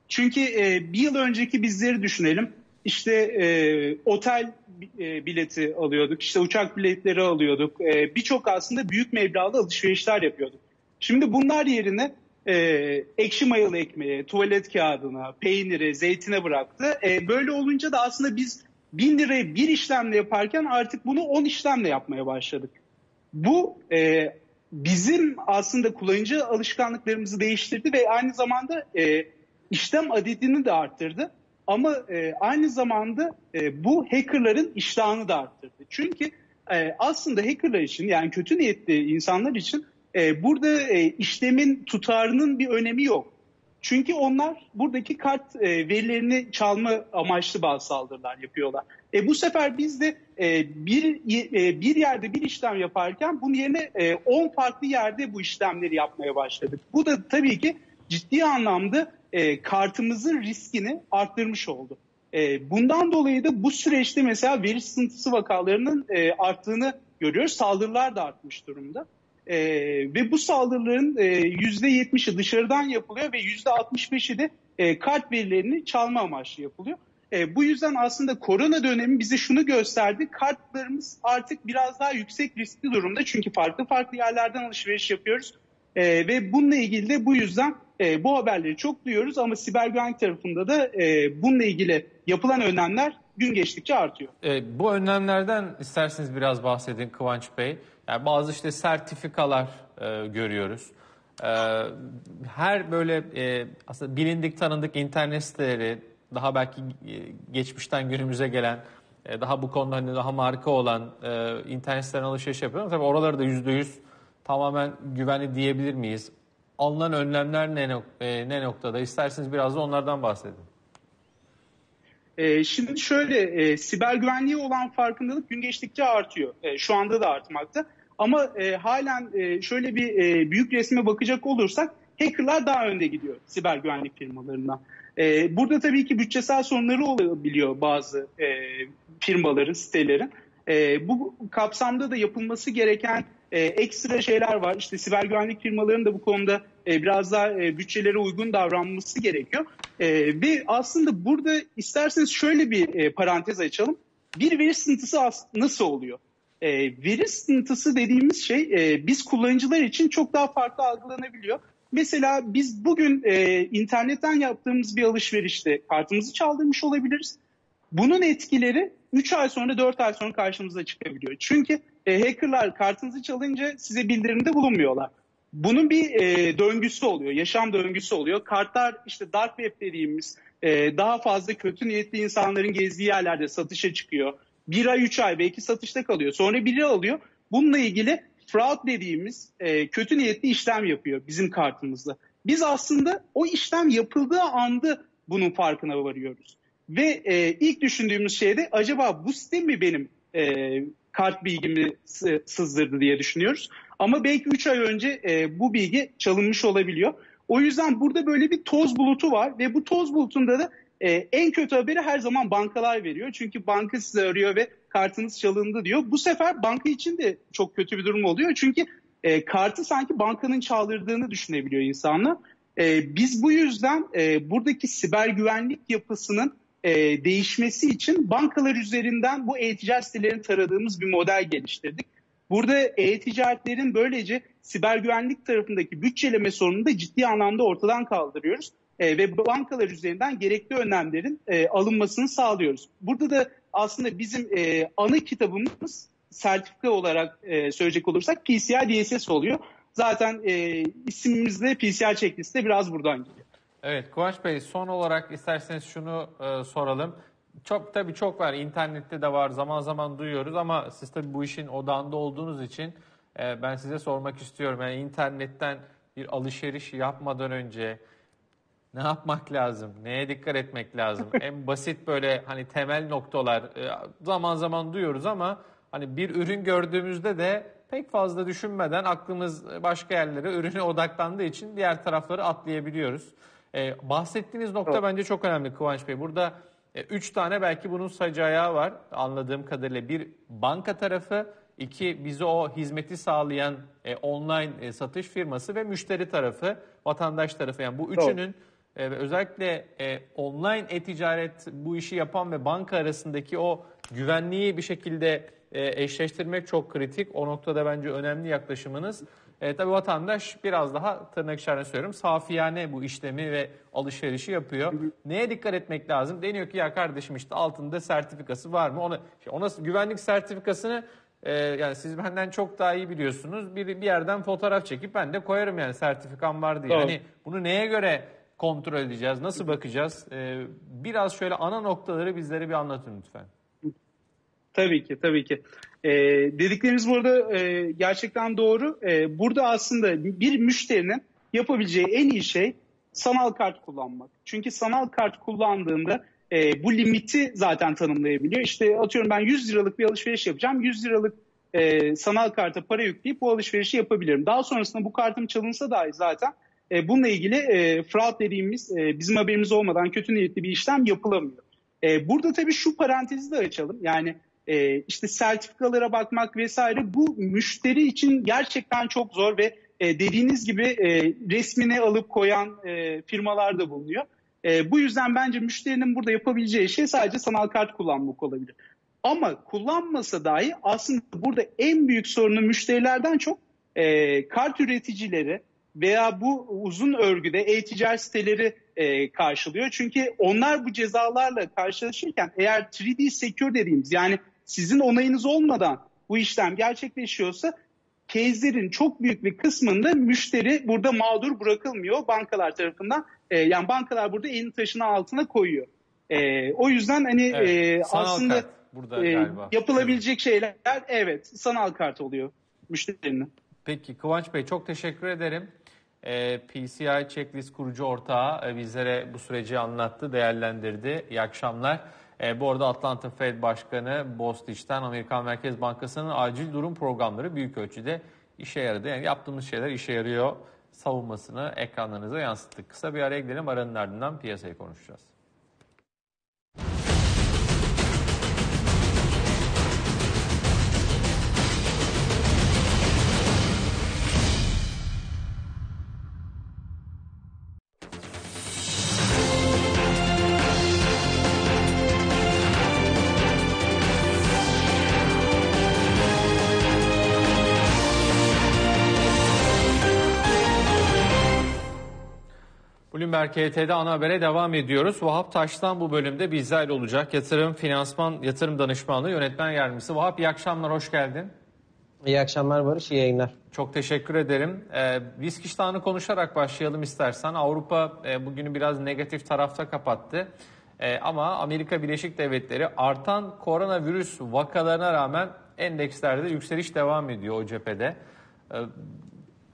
Çünkü e, bir yıl önceki bizleri düşünelim. İşte e, otel e, bileti alıyorduk, işte uçak biletleri alıyorduk. E, Birçok aslında büyük meblağlı alışverişler yapıyorduk. Şimdi bunlar yerine e, ekşi mayalı ekmeğe, tuvalet kağıdına, peynire, zeytine bıraktı. E, böyle olunca da aslında biz bin liraya bir işlemle yaparken artık bunu on işlemle yapmaya başladık. Bu e, bizim aslında kullanıcı alışkanlıklarımızı değiştirdi ve aynı zamanda e, işlem adedini de arttırdı. Ama e, aynı zamanda e, bu hackerların iştahını da arttırdı. Çünkü e, aslında hackerlar için, yani kötü niyetli insanlar için e, burada e, işlemin tutarının bir önemi yok. Çünkü onlar buradaki kart e, verilerini çalma amaçlı bazı saldırılar yapıyorlar. E, bu sefer biz de e, bir e, bir yerde bir işlem yaparken bunun yerine on e, farklı yerde bu işlemleri yapmaya başladık. Bu da tabii ki ciddi anlamda e, kartımızın riskini arttırmış oldu. E, bundan dolayı da bu süreçte mesela veri sızıntısı vakalarının e, arttığını görüyoruz. Saldırılar da artmış durumda. Ee, ve bu saldırıların e, yüzde yetmişi dışarıdan yapılıyor ve yüzde altmış beşi de e, kart verilerini çalma amaçlı yapılıyor. E, bu yüzden aslında korona dönemi bize şunu gösterdi. Kartlarımız artık biraz daha yüksek riskli durumda. Çünkü farklı farklı yerlerden alışveriş yapıyoruz. E, ve bununla ilgili de bu yüzden e, bu haberleri çok duyuyoruz. Ama siber güvenlik tarafında da e, bununla ilgili yapılan önlemler gün geçtikçe artıyor. E, bu önlemlerden isterseniz biraz bahsedin Kıvanç Bey. Yani bazı işte sertifikalar e, görüyoruz. E, her böyle e, aslında bilindik tanındık internet siteleri, daha belki e, geçmişten günümüze gelen, e, daha bu konuda hani daha marka olan e, internet sitelerine alışveriş yapıyoruz. Tabii oraları da yüzde yüz tamamen güvenli diyebilir miyiz? Alınan önlemler ne, nok- e, ne noktada? İsterseniz biraz da onlardan bahsedin. Şimdi şöyle, e, siber güvenliğe olan farkındalık gün geçtikçe artıyor. E, şu anda da artmakta. Ama e, halen e, şöyle bir e, büyük resme bakacak olursak hackerlar daha önde gidiyor siber güvenlik firmalarından. E, burada tabii ki bütçesel sorunları olabiliyor bazı e, firmaların, sitelerin. E, bu kapsamda da yapılması gereken e, ekstra şeyler var. İşte siber güvenlik firmalarının da bu konuda e, biraz daha e, bütçelere uygun davranması gerekiyor. E, ve aslında burada isterseniz şöyle bir e, parantez açalım. Bir veri sızıntısı nasıl oluyor? E, veri sızıntısı dediğimiz şey e, biz kullanıcılar için çok daha farklı algılanabiliyor. Mesela biz bugün e, internetten yaptığımız bir alışverişte kartımızı çaldırmış olabiliriz. Bunun etkileri üç ay sonra, dört ay sonra karşımıza çıkabiliyor. Çünkü e, hackerlar kartınızı çalınca size bildirimde bulunmuyorlar. Bunun bir e, döngüsü oluyor, yaşam döngüsü oluyor. Kartlar işte dark web dediğimiz e, daha fazla kötü niyetli insanların gezdiği yerlerde satışa çıkıyor. Bir ay, üç ay belki satışta kalıyor. Sonra biri alıyor. Bununla ilgili fraud dediğimiz e, kötü niyetli işlem yapıyor bizim kartımızla. Biz aslında o işlem yapıldığı anda bunun farkına varıyoruz. Ve e, ilk düşündüğümüz şey de acaba bu site mi benim e, kart bilgimi sızdırdı diye düşünüyoruz. Ama belki üç ay önce e, bu bilgi çalınmış olabiliyor. O yüzden burada böyle bir toz bulutu var ve bu toz bulutunda da e, en kötü haberi her zaman bankalar veriyor. Çünkü banka sizi arıyor ve kartınız çalındı diyor. Bu sefer banka için de çok kötü bir durum oluyor. Çünkü e, kartı sanki bankanın çaldırdığını düşünebiliyor insanlar. E, biz bu yüzden e, buradaki siber güvenlik yapısının E, değişmesi için bankalar üzerinden bu e-ticaret sitelerini taradığımız bir model geliştirdik. Burada e-ticaretlerin böylece siber güvenlik tarafındaki bütçeleme sorununu da ciddi anlamda ortadan kaldırıyoruz. E, ve bankalar üzerinden gerekli önlemlerin e, alınmasını sağlıyoruz. Burada da aslında bizim e, ana kitabımız sertifika olarak e, söyleyecek olursak P C I D S S oluyor. Zaten e, isimimizde P C I checklist de biraz buradan geliyor. Evet Kıvanç Bey, son olarak isterseniz şunu e, soralım. Çok tabii çok var, internette de var, zaman zaman duyuyoruz ama siz tabii bu işin odağında olduğunuz için e, ben size sormak istiyorum. Yani internetten bir alışveriş yapmadan önce ne yapmak lazım, neye dikkat etmek lazım? En basit böyle hani temel noktalar zaman zaman duyuyoruz ama hani bir ürün gördüğümüzde de pek fazla düşünmeden aklımız başka yerlere, ürüne odaklandığı için diğer tarafları atlayabiliyoruz. Ee, bahsettiğiniz nokta evet. bence çok önemli Kıvanç Bey. Burada e, üç tane belki bunun sayıcı ayağı var anladığım kadarıyla. Bir, banka tarafı. İki, bize o hizmeti sağlayan e, online e, satış firması ve müşteri tarafı, vatandaş tarafı. Yani bu üçünün evet. e, özellikle e, online e-ticaret bu işi yapan ve banka arasındaki o güvenliği bir şekilde e, eşleştirmek çok kritik. O noktada bence önemli yaklaşımınız. E, tabii vatandaş biraz daha tırnak içerisinde söylüyorum safiyane bu işlemi ve alışverişi yapıyor. Hı hı. Neye dikkat etmek lazım? Deniyor ki ya kardeşim işte altında sertifikası var mı? Ona, ona güvenlik sertifikasını e, yani siz benden çok daha iyi biliyorsunuz. Bir, bir yerden fotoğraf çekip ben de koyarım yani sertifikam var diye. Hani bunu neye göre kontrol edeceğiz? Nasıl bakacağız? E, biraz şöyle ana noktaları bizlere bir anlatın lütfen. Tabii ki, tabii ki. Ee, dediklerimiz burada e, gerçekten doğru. Ee, burada aslında bir müşterinin yapabileceği en iyi şey sanal kart kullanmak. Çünkü sanal kart kullandığında e, bu limiti zaten tanımlayabiliyor. İşte atıyorum ben yüz liralık bir alışveriş yapacağım. yüz liralık e, sanal karta para yükleyip bu alışverişi yapabilirim. Daha sonrasında bu kartım çalınsa dahi zaten e, bununla ilgili e, fraud dediğimiz e, bizim haberimiz olmadan kötü niyetli bir işlem yapılamıyor. E, burada tabii şu parantezi de açalım. Yani Ee, işte sertifikalara bakmak vesaire bu müşteri için gerçekten çok zor ve e, dediğiniz gibi e, resmini alıp koyan e, firmalar da bulunuyor. E, bu yüzden bence müşterinin burada yapabileceği şey sadece sanal kart kullanmak olabilir. Ama kullanmasa dahi aslında burada en büyük sorunu müşterilerden çok e, kart üreticileri veya bu uzun örgüde e-ticaret siteleri e, karşılıyor. Çünkü onlar bu cezalarla karşılaşırken eğer üç D Secure dediğimiz yani sizin onayınız olmadan bu işlem gerçekleşiyorsa kezlerin çok büyük bir kısmında müşteri burada mağdur bırakılmıyor bankalar tarafından. E, yani bankalar burada elini taşın altına koyuyor. E, o yüzden hani evet, e, aslında burada e, yapılabilecek evet. şeyler evet sanal kart oluyor müşterinin. Peki Kıvanç Bey çok teşekkür ederim. E, P C I Checklist kurucu ortağı e, bizlere bu süreci anlattı, değerlendirdi. İyi akşamlar. E, bu arada Atlanta Fed Başkanı Bostich'ten Amerikan Merkez Bankası'nın acil durum programları büyük ölçüde işe yaradı. Yani yaptığımız şeyler işe yarıyor savunmasını ekranlarınıza yansıttık. Kısa bir araya gidelim, aranın ardından piyasayı konuşacağız. BloombergHT'de Ana Haber'e devam ediyoruz. Vahap Taş'tan bu bölümde bizlerle olacak. Yatırım Finansman Yatırım Danışmanlığı Yönetmen Yardımcısı. Vahap iyi akşamlar, hoş geldin. İyi akşamlar Barış, iyi yayınlar. Çok teşekkür ederim. Ee, risk iştahını konuşarak başlayalım istersen. Avrupa e, bugünü biraz negatif tarafta kapattı. E, ama Amerika Birleşik Devletleri artan koronavirüs vakalarına rağmen endekslerde yükseliş devam ediyor o cephede. E,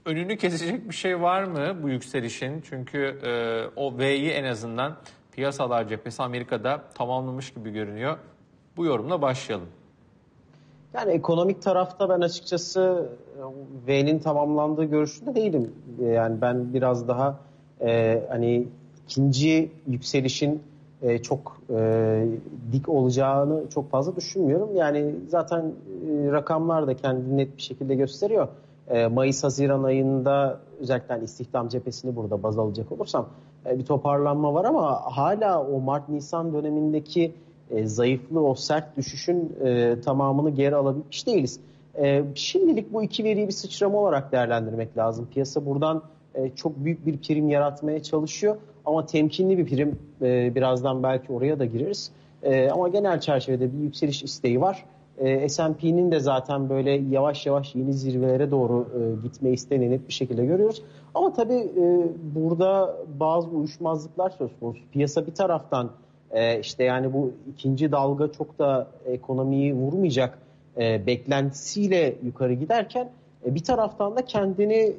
Önünü kesecek bir şey var mı bu yükselişin? Çünkü e, o V'yi en azından piyasalar cephesi Amerika'da tamamlamış gibi görünüyor. Bu yorumla başlayalım. Yani ekonomik tarafta ben açıkçası V'nin tamamlandığı görüşünde değilim. Yani ben biraz daha e, hani ikinci yükselişin e, çok e, dik olacağını çok fazla düşünmüyorum. Yani zaten e, rakamlar da kendini net bir şekilde gösteriyor. Mayıs-Haziran ayında özellikle istihdam cephesini burada baz alacak olursam bir toparlanma var ama hala o Mart-Nisan dönemindeki zayıflığı, o sert düşüşün tamamını geri alabilmiş değiliz. Şimdilik bu iki veriyi bir sıçrama olarak değerlendirmek lazım. Piyasa buradan çok büyük bir prim yaratmaya çalışıyor ama temkinli bir prim, birazdan belki oraya da gireriz. Ama genel çerçevede bir yükseliş isteği var. S and P'nin de zaten böyle yavaş yavaş yeni zirvelere doğru gitme isteğini net bir şekilde görüyoruz. Ama tabii burada bazı uyuşmazlıklar söz konusu. Piyasa bir taraftan işte yani bu ikinci dalga çok da ekonomiyi vurmayacak beklentisiyle yukarı giderken bir taraftan da kendini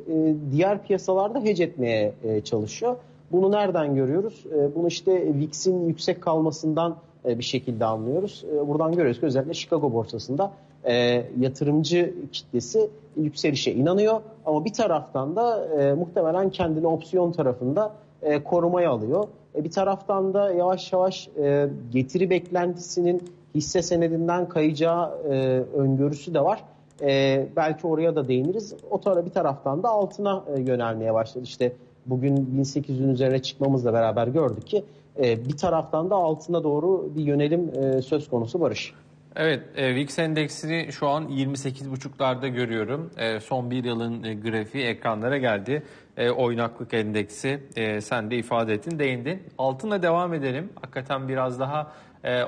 diğer piyasalarda hedge etmeye çalışıyor. Bunu nereden görüyoruz? Bunu işte V I X'in yüksek kalmasından bir şekilde anlıyoruz. Buradan görüyoruz ki özellikle Chicago borsasında yatırımcı kitlesi yükselişe inanıyor. Ama bir taraftan da muhtemelen kendini opsiyon tarafında korumaya alıyor. Bir taraftan da yavaş yavaş getiri beklentisinin hisse senedinden kayacağı öngörüsü de var. Belki oraya da değiniriz. O tarafa bir taraftan da altına yönelmeye başladı. İşte bugün bin sekiz yüzün üzerine çıkmamızla beraber gördük ki bir taraftan da altına doğru bir yönelim söz konusu Barış. Evet, V I X endeksini şu an yirmi sekiz buçuklarda görüyorum. Son bir yılın grafiği ekranlara geldi. Oynaklık endeksi sen de ifade ettin, değindin. Altına devam edelim. Hakikaten biraz daha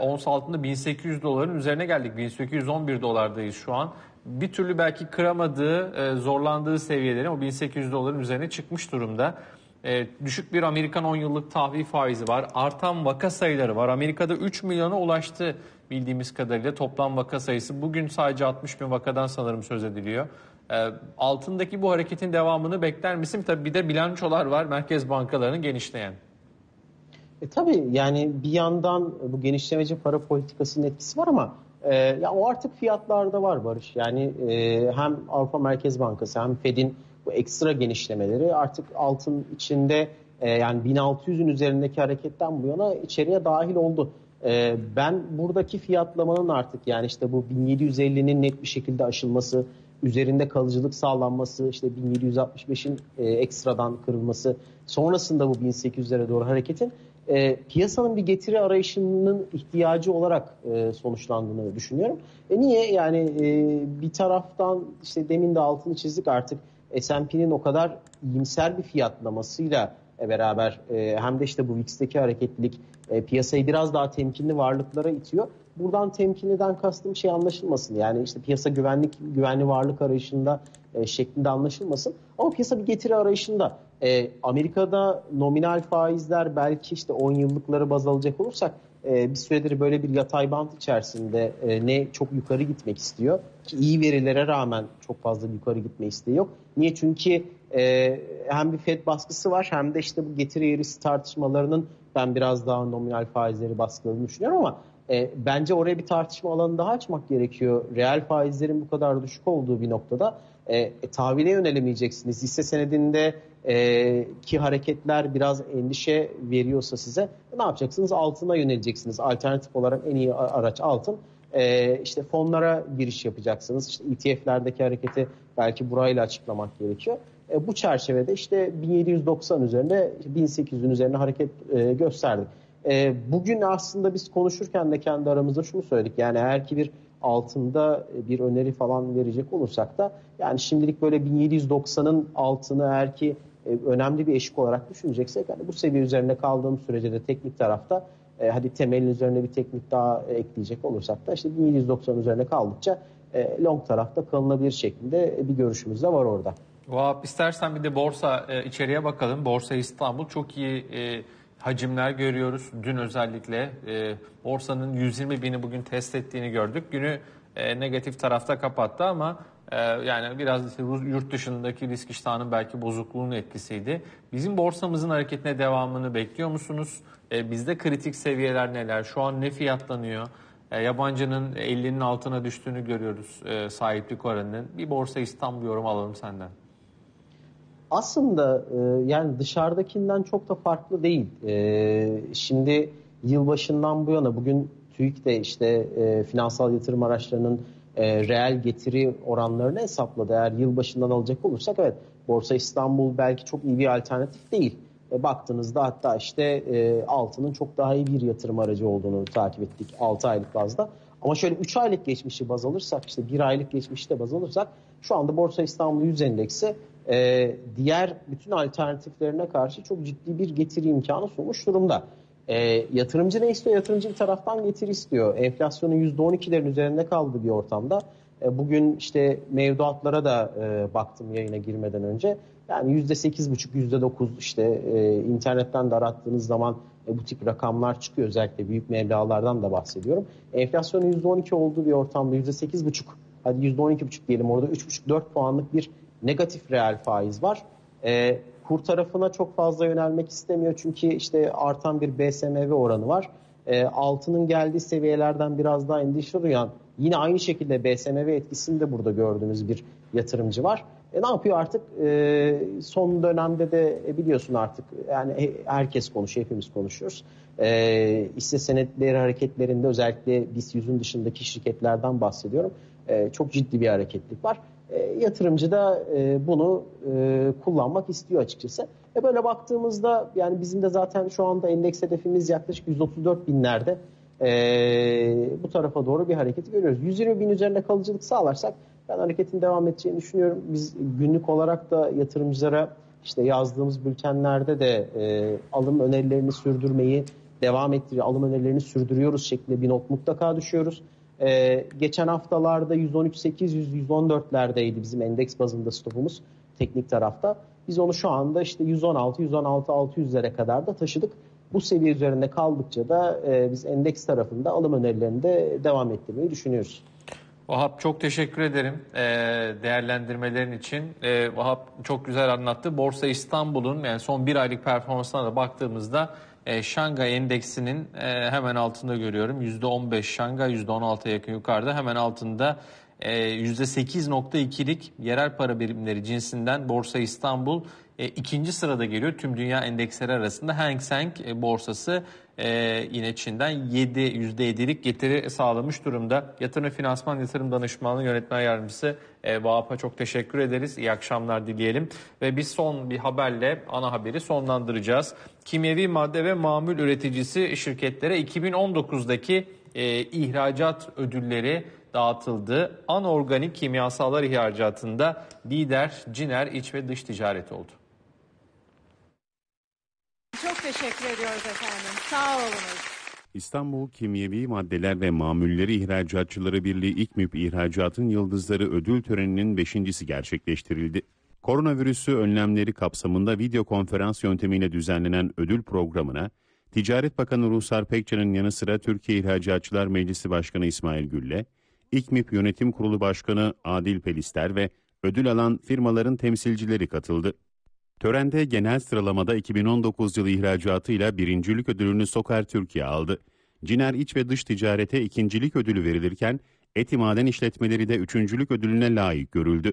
ons altında bin sekiz yüz doların üzerine geldik. bin sekiz yüz on bir dolardayız şu an. Bir türlü belki kıramadığı, zorlandığı seviyelerin o bin sekiz yüz doların üzerine çıkmış durumda. E, düşük bir Amerikan on yıllık tahvil faizi var. Artan vaka sayıları var. Amerika'da üç milyona ulaştı bildiğimiz kadarıyla toplam vaka sayısı. Bugün sadece altmış bin vakadan sanırım söz ediliyor. E, altındaki bu hareketin devamını bekler misin? Tabii bir de bilançolar var merkez bankalarının genişleyen. E, tabii yani bir yandan bu genişlemeci para politikasının etkisi var ama e, ya o artık fiyatlarda var Barış. Yani e, hem Avrupa Merkez Bankası hem Fed'in bu ekstra genişlemeleri artık altın içinde e, yani bin altı yüzün üzerindeki hareketten bu yana içeriye dahil oldu. E, ben buradaki fiyatlamanın artık yani işte bu bin yedi yüz ellinin net bir şekilde aşılması, üzerinde kalıcılık sağlanması, işte bin yedi yüz altmış beşin e, ekstradan kırılması, sonrasında bu bin sekiz yüzlere doğru hareketin e, piyasanın bir getiri arayışının ihtiyacı olarak e, sonuçlandığını düşünüyorum. E, niye? Yani e, bir taraftan işte demin de altını çizdik artık. S and P'nin o kadar iyimser bir fiyatlamasıyla beraber hem de işte bu V I X'teki hareketlilik piyasayı biraz daha temkinli varlıklara itiyor. Buradan temkinliden kastım şey anlaşılmasın. Yani işte piyasa güvenlik güvenli varlık arayışında şeklinde anlaşılmasın. Ama piyasa bir getiri arayışında. Amerika'da nominal faizler belki işte on yıllıkları baz alacak olursak bir süredir böyle bir yatay bant içerisinde ne çok yukarı gitmek istiyor. Ki iyi verilere rağmen çok fazla yukarı gitme isteği yok. Niye? Çünkü hem bir Fed baskısı var hem de işte bu getiri eğrisi tartışmalarının ben biraz daha nominal faizleri baskıladığını düşünüyorum ama bence oraya bir tartışma alanı daha açmak gerekiyor. Reel faizlerin bu kadar düşük olduğu bir noktada e, tahvile yönelemeyeceksiniz. Hisse senedinde e, ki hareketler biraz endişe veriyorsa size ne yapacaksınız? Altına yöneleceksiniz. Alternatif olarak en iyi araç altın. E, işte fonlara giriş yapacaksınız. İşte E T F'lerdeki hareketi belki burayla açıklamak gerekiyor. E, bu çerçevede işte bin yedi yüz doksan üzerinde bin sekiz yüzün üzerine hareket e, gösterdik. E, bugün aslında biz konuşurken de kendi aramızda şunu söyledik. Yani eğer ki bir altında bir öneri falan verecek olursak da yani şimdilik böyle bin yedi yüz doksanın altını eğer ki önemli bir eşik olarak düşüneceksek yani bu seviye üzerine kaldığım sürece de teknik tarafta e, hadi temelin üzerine bir teknik daha ekleyecek olursak da işte bin yedi yüz doksan üzerine kaldıkça e, long tarafta kalınabilir şeklinde bir görüşümüz de var orada. Vahap, istersen bir de borsa e, içeriye bakalım. Borsa İstanbul çok iyi e, hacimler görüyoruz. Dün özellikle e, borsanın yüz yirmi bini bugün test ettiğini gördük. Günü e, negatif tarafta kapattı ama e, yani biraz yurt dışındaki risk iştahının belki bozukluğunun etkisiydi. Bizim borsamızın hareketine devamını bekliyor musunuz? E, bizde kritik seviyeler neler? Şu an ne fiyatlanıyor? E, yabancının ellinin altına düştüğünü görüyoruz e, sahiplik oranının. Bir Borsa İstanbul yorum alalım senden. Aslında yani dışarıdakinden çok da farklı değil. Şimdi yılbaşından bu yana bugün TÜİK de işte finansal yatırım araçlarının reel getiri oranlarını hesapladı. Eğer yılbaşından alacak olursak evet Borsa İstanbul belki çok iyi bir alternatif değil. Baktığınızda hatta işte altının çok daha iyi bir yatırım aracı olduğunu takip ettik altı aylık bazda. Ama şöyle üç aylık geçmişi baz alırsak işte bir aylık geçmişi de baz alırsak şu anda Borsa İstanbul yüz endeksi Ee, diğer bütün alternatiflerine karşı çok ciddi bir getiri imkanı sunmuş durumda. Ee, yatırımcı ne istiyor? Yatırımcı bir taraftan getiri istiyor. Enflasyonun yüzde on ikilerin üzerinde kaldığı bir ortamda. Ee, bugün işte mevduatlara da e, baktım yayına girmeden önce. Yani yüzde sekiz buçuk, yüzde dokuz işte e, internetten de arattığınız zaman e, bu tip rakamlar çıkıyor. Özellikle büyük mevlalardan da bahsediyorum. Enflasyonun yüzde on iki olduğu bir ortamda yüzde sekiz buçuk, hadi yüzde on iki buçuk diyelim orada üç buçuk dört puanlık bir negatif reel faiz var. Ee, kur tarafına çok fazla yönelmek istemiyor çünkü işte artan bir B S M V oranı var. E, altının geldiği seviyelerden biraz daha endişe duyan, yine aynı şekilde B S M V etkisini de burada gördüğümüz bir yatırımcı var. E, ne yapıyor artık? E, son dönemde de e, biliyorsun artık yani herkes konuşuyor, hepimiz konuşuyoruz. E, hisse senetleri hareketlerinde özellikle BIST yüzün dışındaki şirketlerden bahsediyorum. E, çok ciddi bir hareketlik var. E, yatırımcı da e, bunu e, kullanmak istiyor açıkçası. E, böyle baktığımızda yani bizim de zaten şu anda endeks hedefimiz yaklaşık yüz otuz dört binlerde. Ee, bu tarafa doğru bir hareketi görüyoruz. yüz yirmi bin üzerinde kalıcılık sağlarsak ben hareketin devam edeceğini düşünüyorum. Biz günlük olarak da yatırımcılara işte yazdığımız bültenlerde de e, alım önerilerini sürdürmeyi devam ettiriyor. Alım önerilerini sürdürüyoruz şeklinde bir not mutlaka düşüyoruz. E, geçen haftalarda yüz on üç sekiz yüz, yüz on dörtlerdeydi bizim endeks bazında stopumuz teknik tarafta. Biz onu şu anda işte yüz on altı, yüz on altı altı yüzlere kadar da taşıdık. Bu seviye üzerinde kaldıkça da e, biz endeks tarafında alım önerilerini de devam ettirmeyi düşünüyoruz. Vahap, çok teşekkür ederim e, değerlendirmelerin için. E, Vahap çok güzel anlattı. Borsa İstanbul'un yani son bir aylık performansına da baktığımızda e, Şanghay endeksinin e, hemen altında görüyorum. yüzde on beş Şanghay, yüzde on altıya yakın yukarıda. Hemen altında e, yüzde sekiz virgül ikilik yerel para birimleri cinsinden Borsa İstanbul E, ikinci sırada geliyor tüm dünya endeksleri arasında. Hang Seng e, borsası e, yine Çin'den yedi, yüzde yedilik getiri sağlamış durumda. Yatırım Finansman Yatırım Danışmanlığı Yönetmen Yardımcısı e, Vahap'a çok teşekkür ederiz. İyi akşamlar dileyelim. Ve biz son bir haberle ana haberi sonlandıracağız. Kimyevi madde ve mamul üreticisi şirketlere iki bin on dokuzdaki e, ihracat ödülleri dağıtıldı. Anorganik kimyasallar ihracatında lider Ciner iç ve dış ticareti oldu. Çok teşekkür ediyoruz efendim. Sağ olunuz. İstanbul Kimyevi Maddeler ve Mamulleri İhracatçıları Birliği İKMİP İhracatın Yıldızları ödül töreninin beşincisi gerçekleştirildi. Koronavirüsü önlemleri kapsamında video konferans yöntemiyle düzenlenen ödül programına Ticaret Bakanı Ruhsar Pekcan'ın yanı sıra Türkiye İhracatçılar Meclisi Başkanı İsmail Gülle, İKMİP Yönetim Kurulu Başkanı Adil Pelister ve ödül alan firmaların temsilcileri katıldı. Törende genel sıralamada iki bin on dokuz yılı ihracatıyla birincilik ödülünü Sokar Türkiye aldı. Ciner iç ve dış ticarete ikincilik ödülü verilirken Eti Maden İşletmeleri de üçüncülük ödülüne layık görüldü.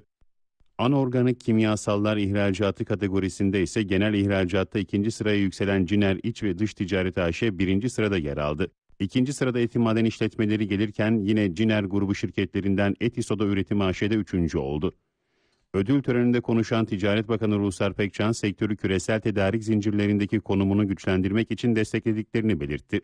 Anorganik kimyasallar ihracatı kategorisinde ise genel ihracatta ikinci sıraya yükselen Ciner iç ve dış ticareti A Ş birinci sırada yer aldı. İkinci sırada Eti Maden İşletmeleri gelirken yine Ciner grubu şirketlerinden Eti Soda Üretimi A Ş'de üçüncü oldu. Ödül töreninde konuşan Ticaret Bakanı Ruhsar Pekcan, sektörü küresel tedarik zincirlerindeki konumunu güçlendirmek için desteklediklerini belirtti.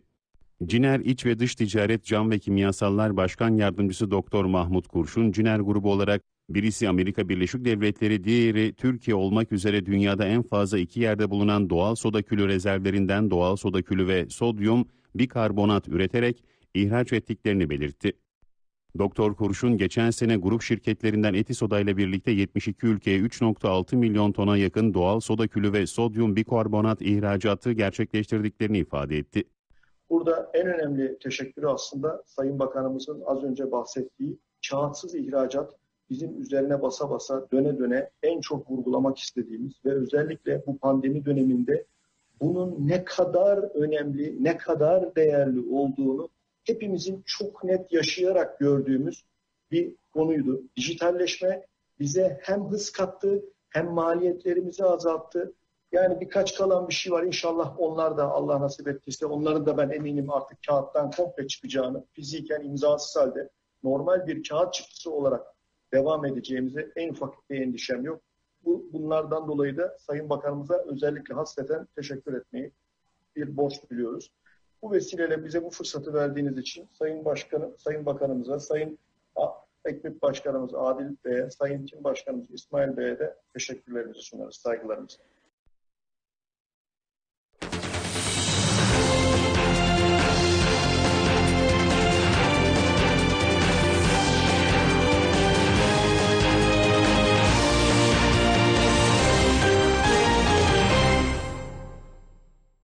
Ciner İç ve Dış Ticaret Cam ve Kimyasallar Başkan Yardımcısı Doktor Mahmut Kurşun, Ciner grubu olarak birisi Amerika Birleşik Devletleri, diğeri Türkiye olmak üzere dünyada en fazla iki yerde bulunan doğal soda külü rezervlerinden doğal soda külü ve sodyum bikarbonat üreterek ihraç ettiklerini belirtti. Doktor Kurşun, geçen sene grup şirketlerinden Eti Soda ile birlikte yetmiş iki ülkeye üç virgül altı milyon tona yakın doğal soda külü ve sodyum bikarbonat ihracatı gerçekleştirdiklerini ifade etti. Burada en önemli teşekkürü aslında Sayın Bakanımızın az önce bahsettiği kağıtsız ihracat, bizim üzerine basa basa döne döne en çok vurgulamak istediğimiz ve özellikle bu pandemi döneminde bunun ne kadar önemli, ne kadar değerli olduğunu hepimizin çok net yaşayarak gördüğümüz bir konuydu. Dijitalleşme bize hem hız kattı hem maliyetlerimizi azalttı. Yani birkaç kalan bir şey var, inşallah onlar da Allah nasip ettiyse onların da ben eminim artık kağıttan komple çıkacağını, fiziken imzasız halde normal bir kağıt çıktısı olarak devam edeceğimize en ufak bir endişem yok. Bu, bunlardan dolayı da Sayın Bakanımıza özellikle hasreten teşekkür etmeyi bir borç biliyoruz. Bu vesileyle bize bu fırsatı verdiğiniz için Sayın Başkanım, Sayın Bakanımıza, Sayın İKMİP Başkanımız Adil Bey'e, Sayın Tim Başkanımız İsmail Bey'e de teşekkürlerimizi sunarız, saygılarımızı.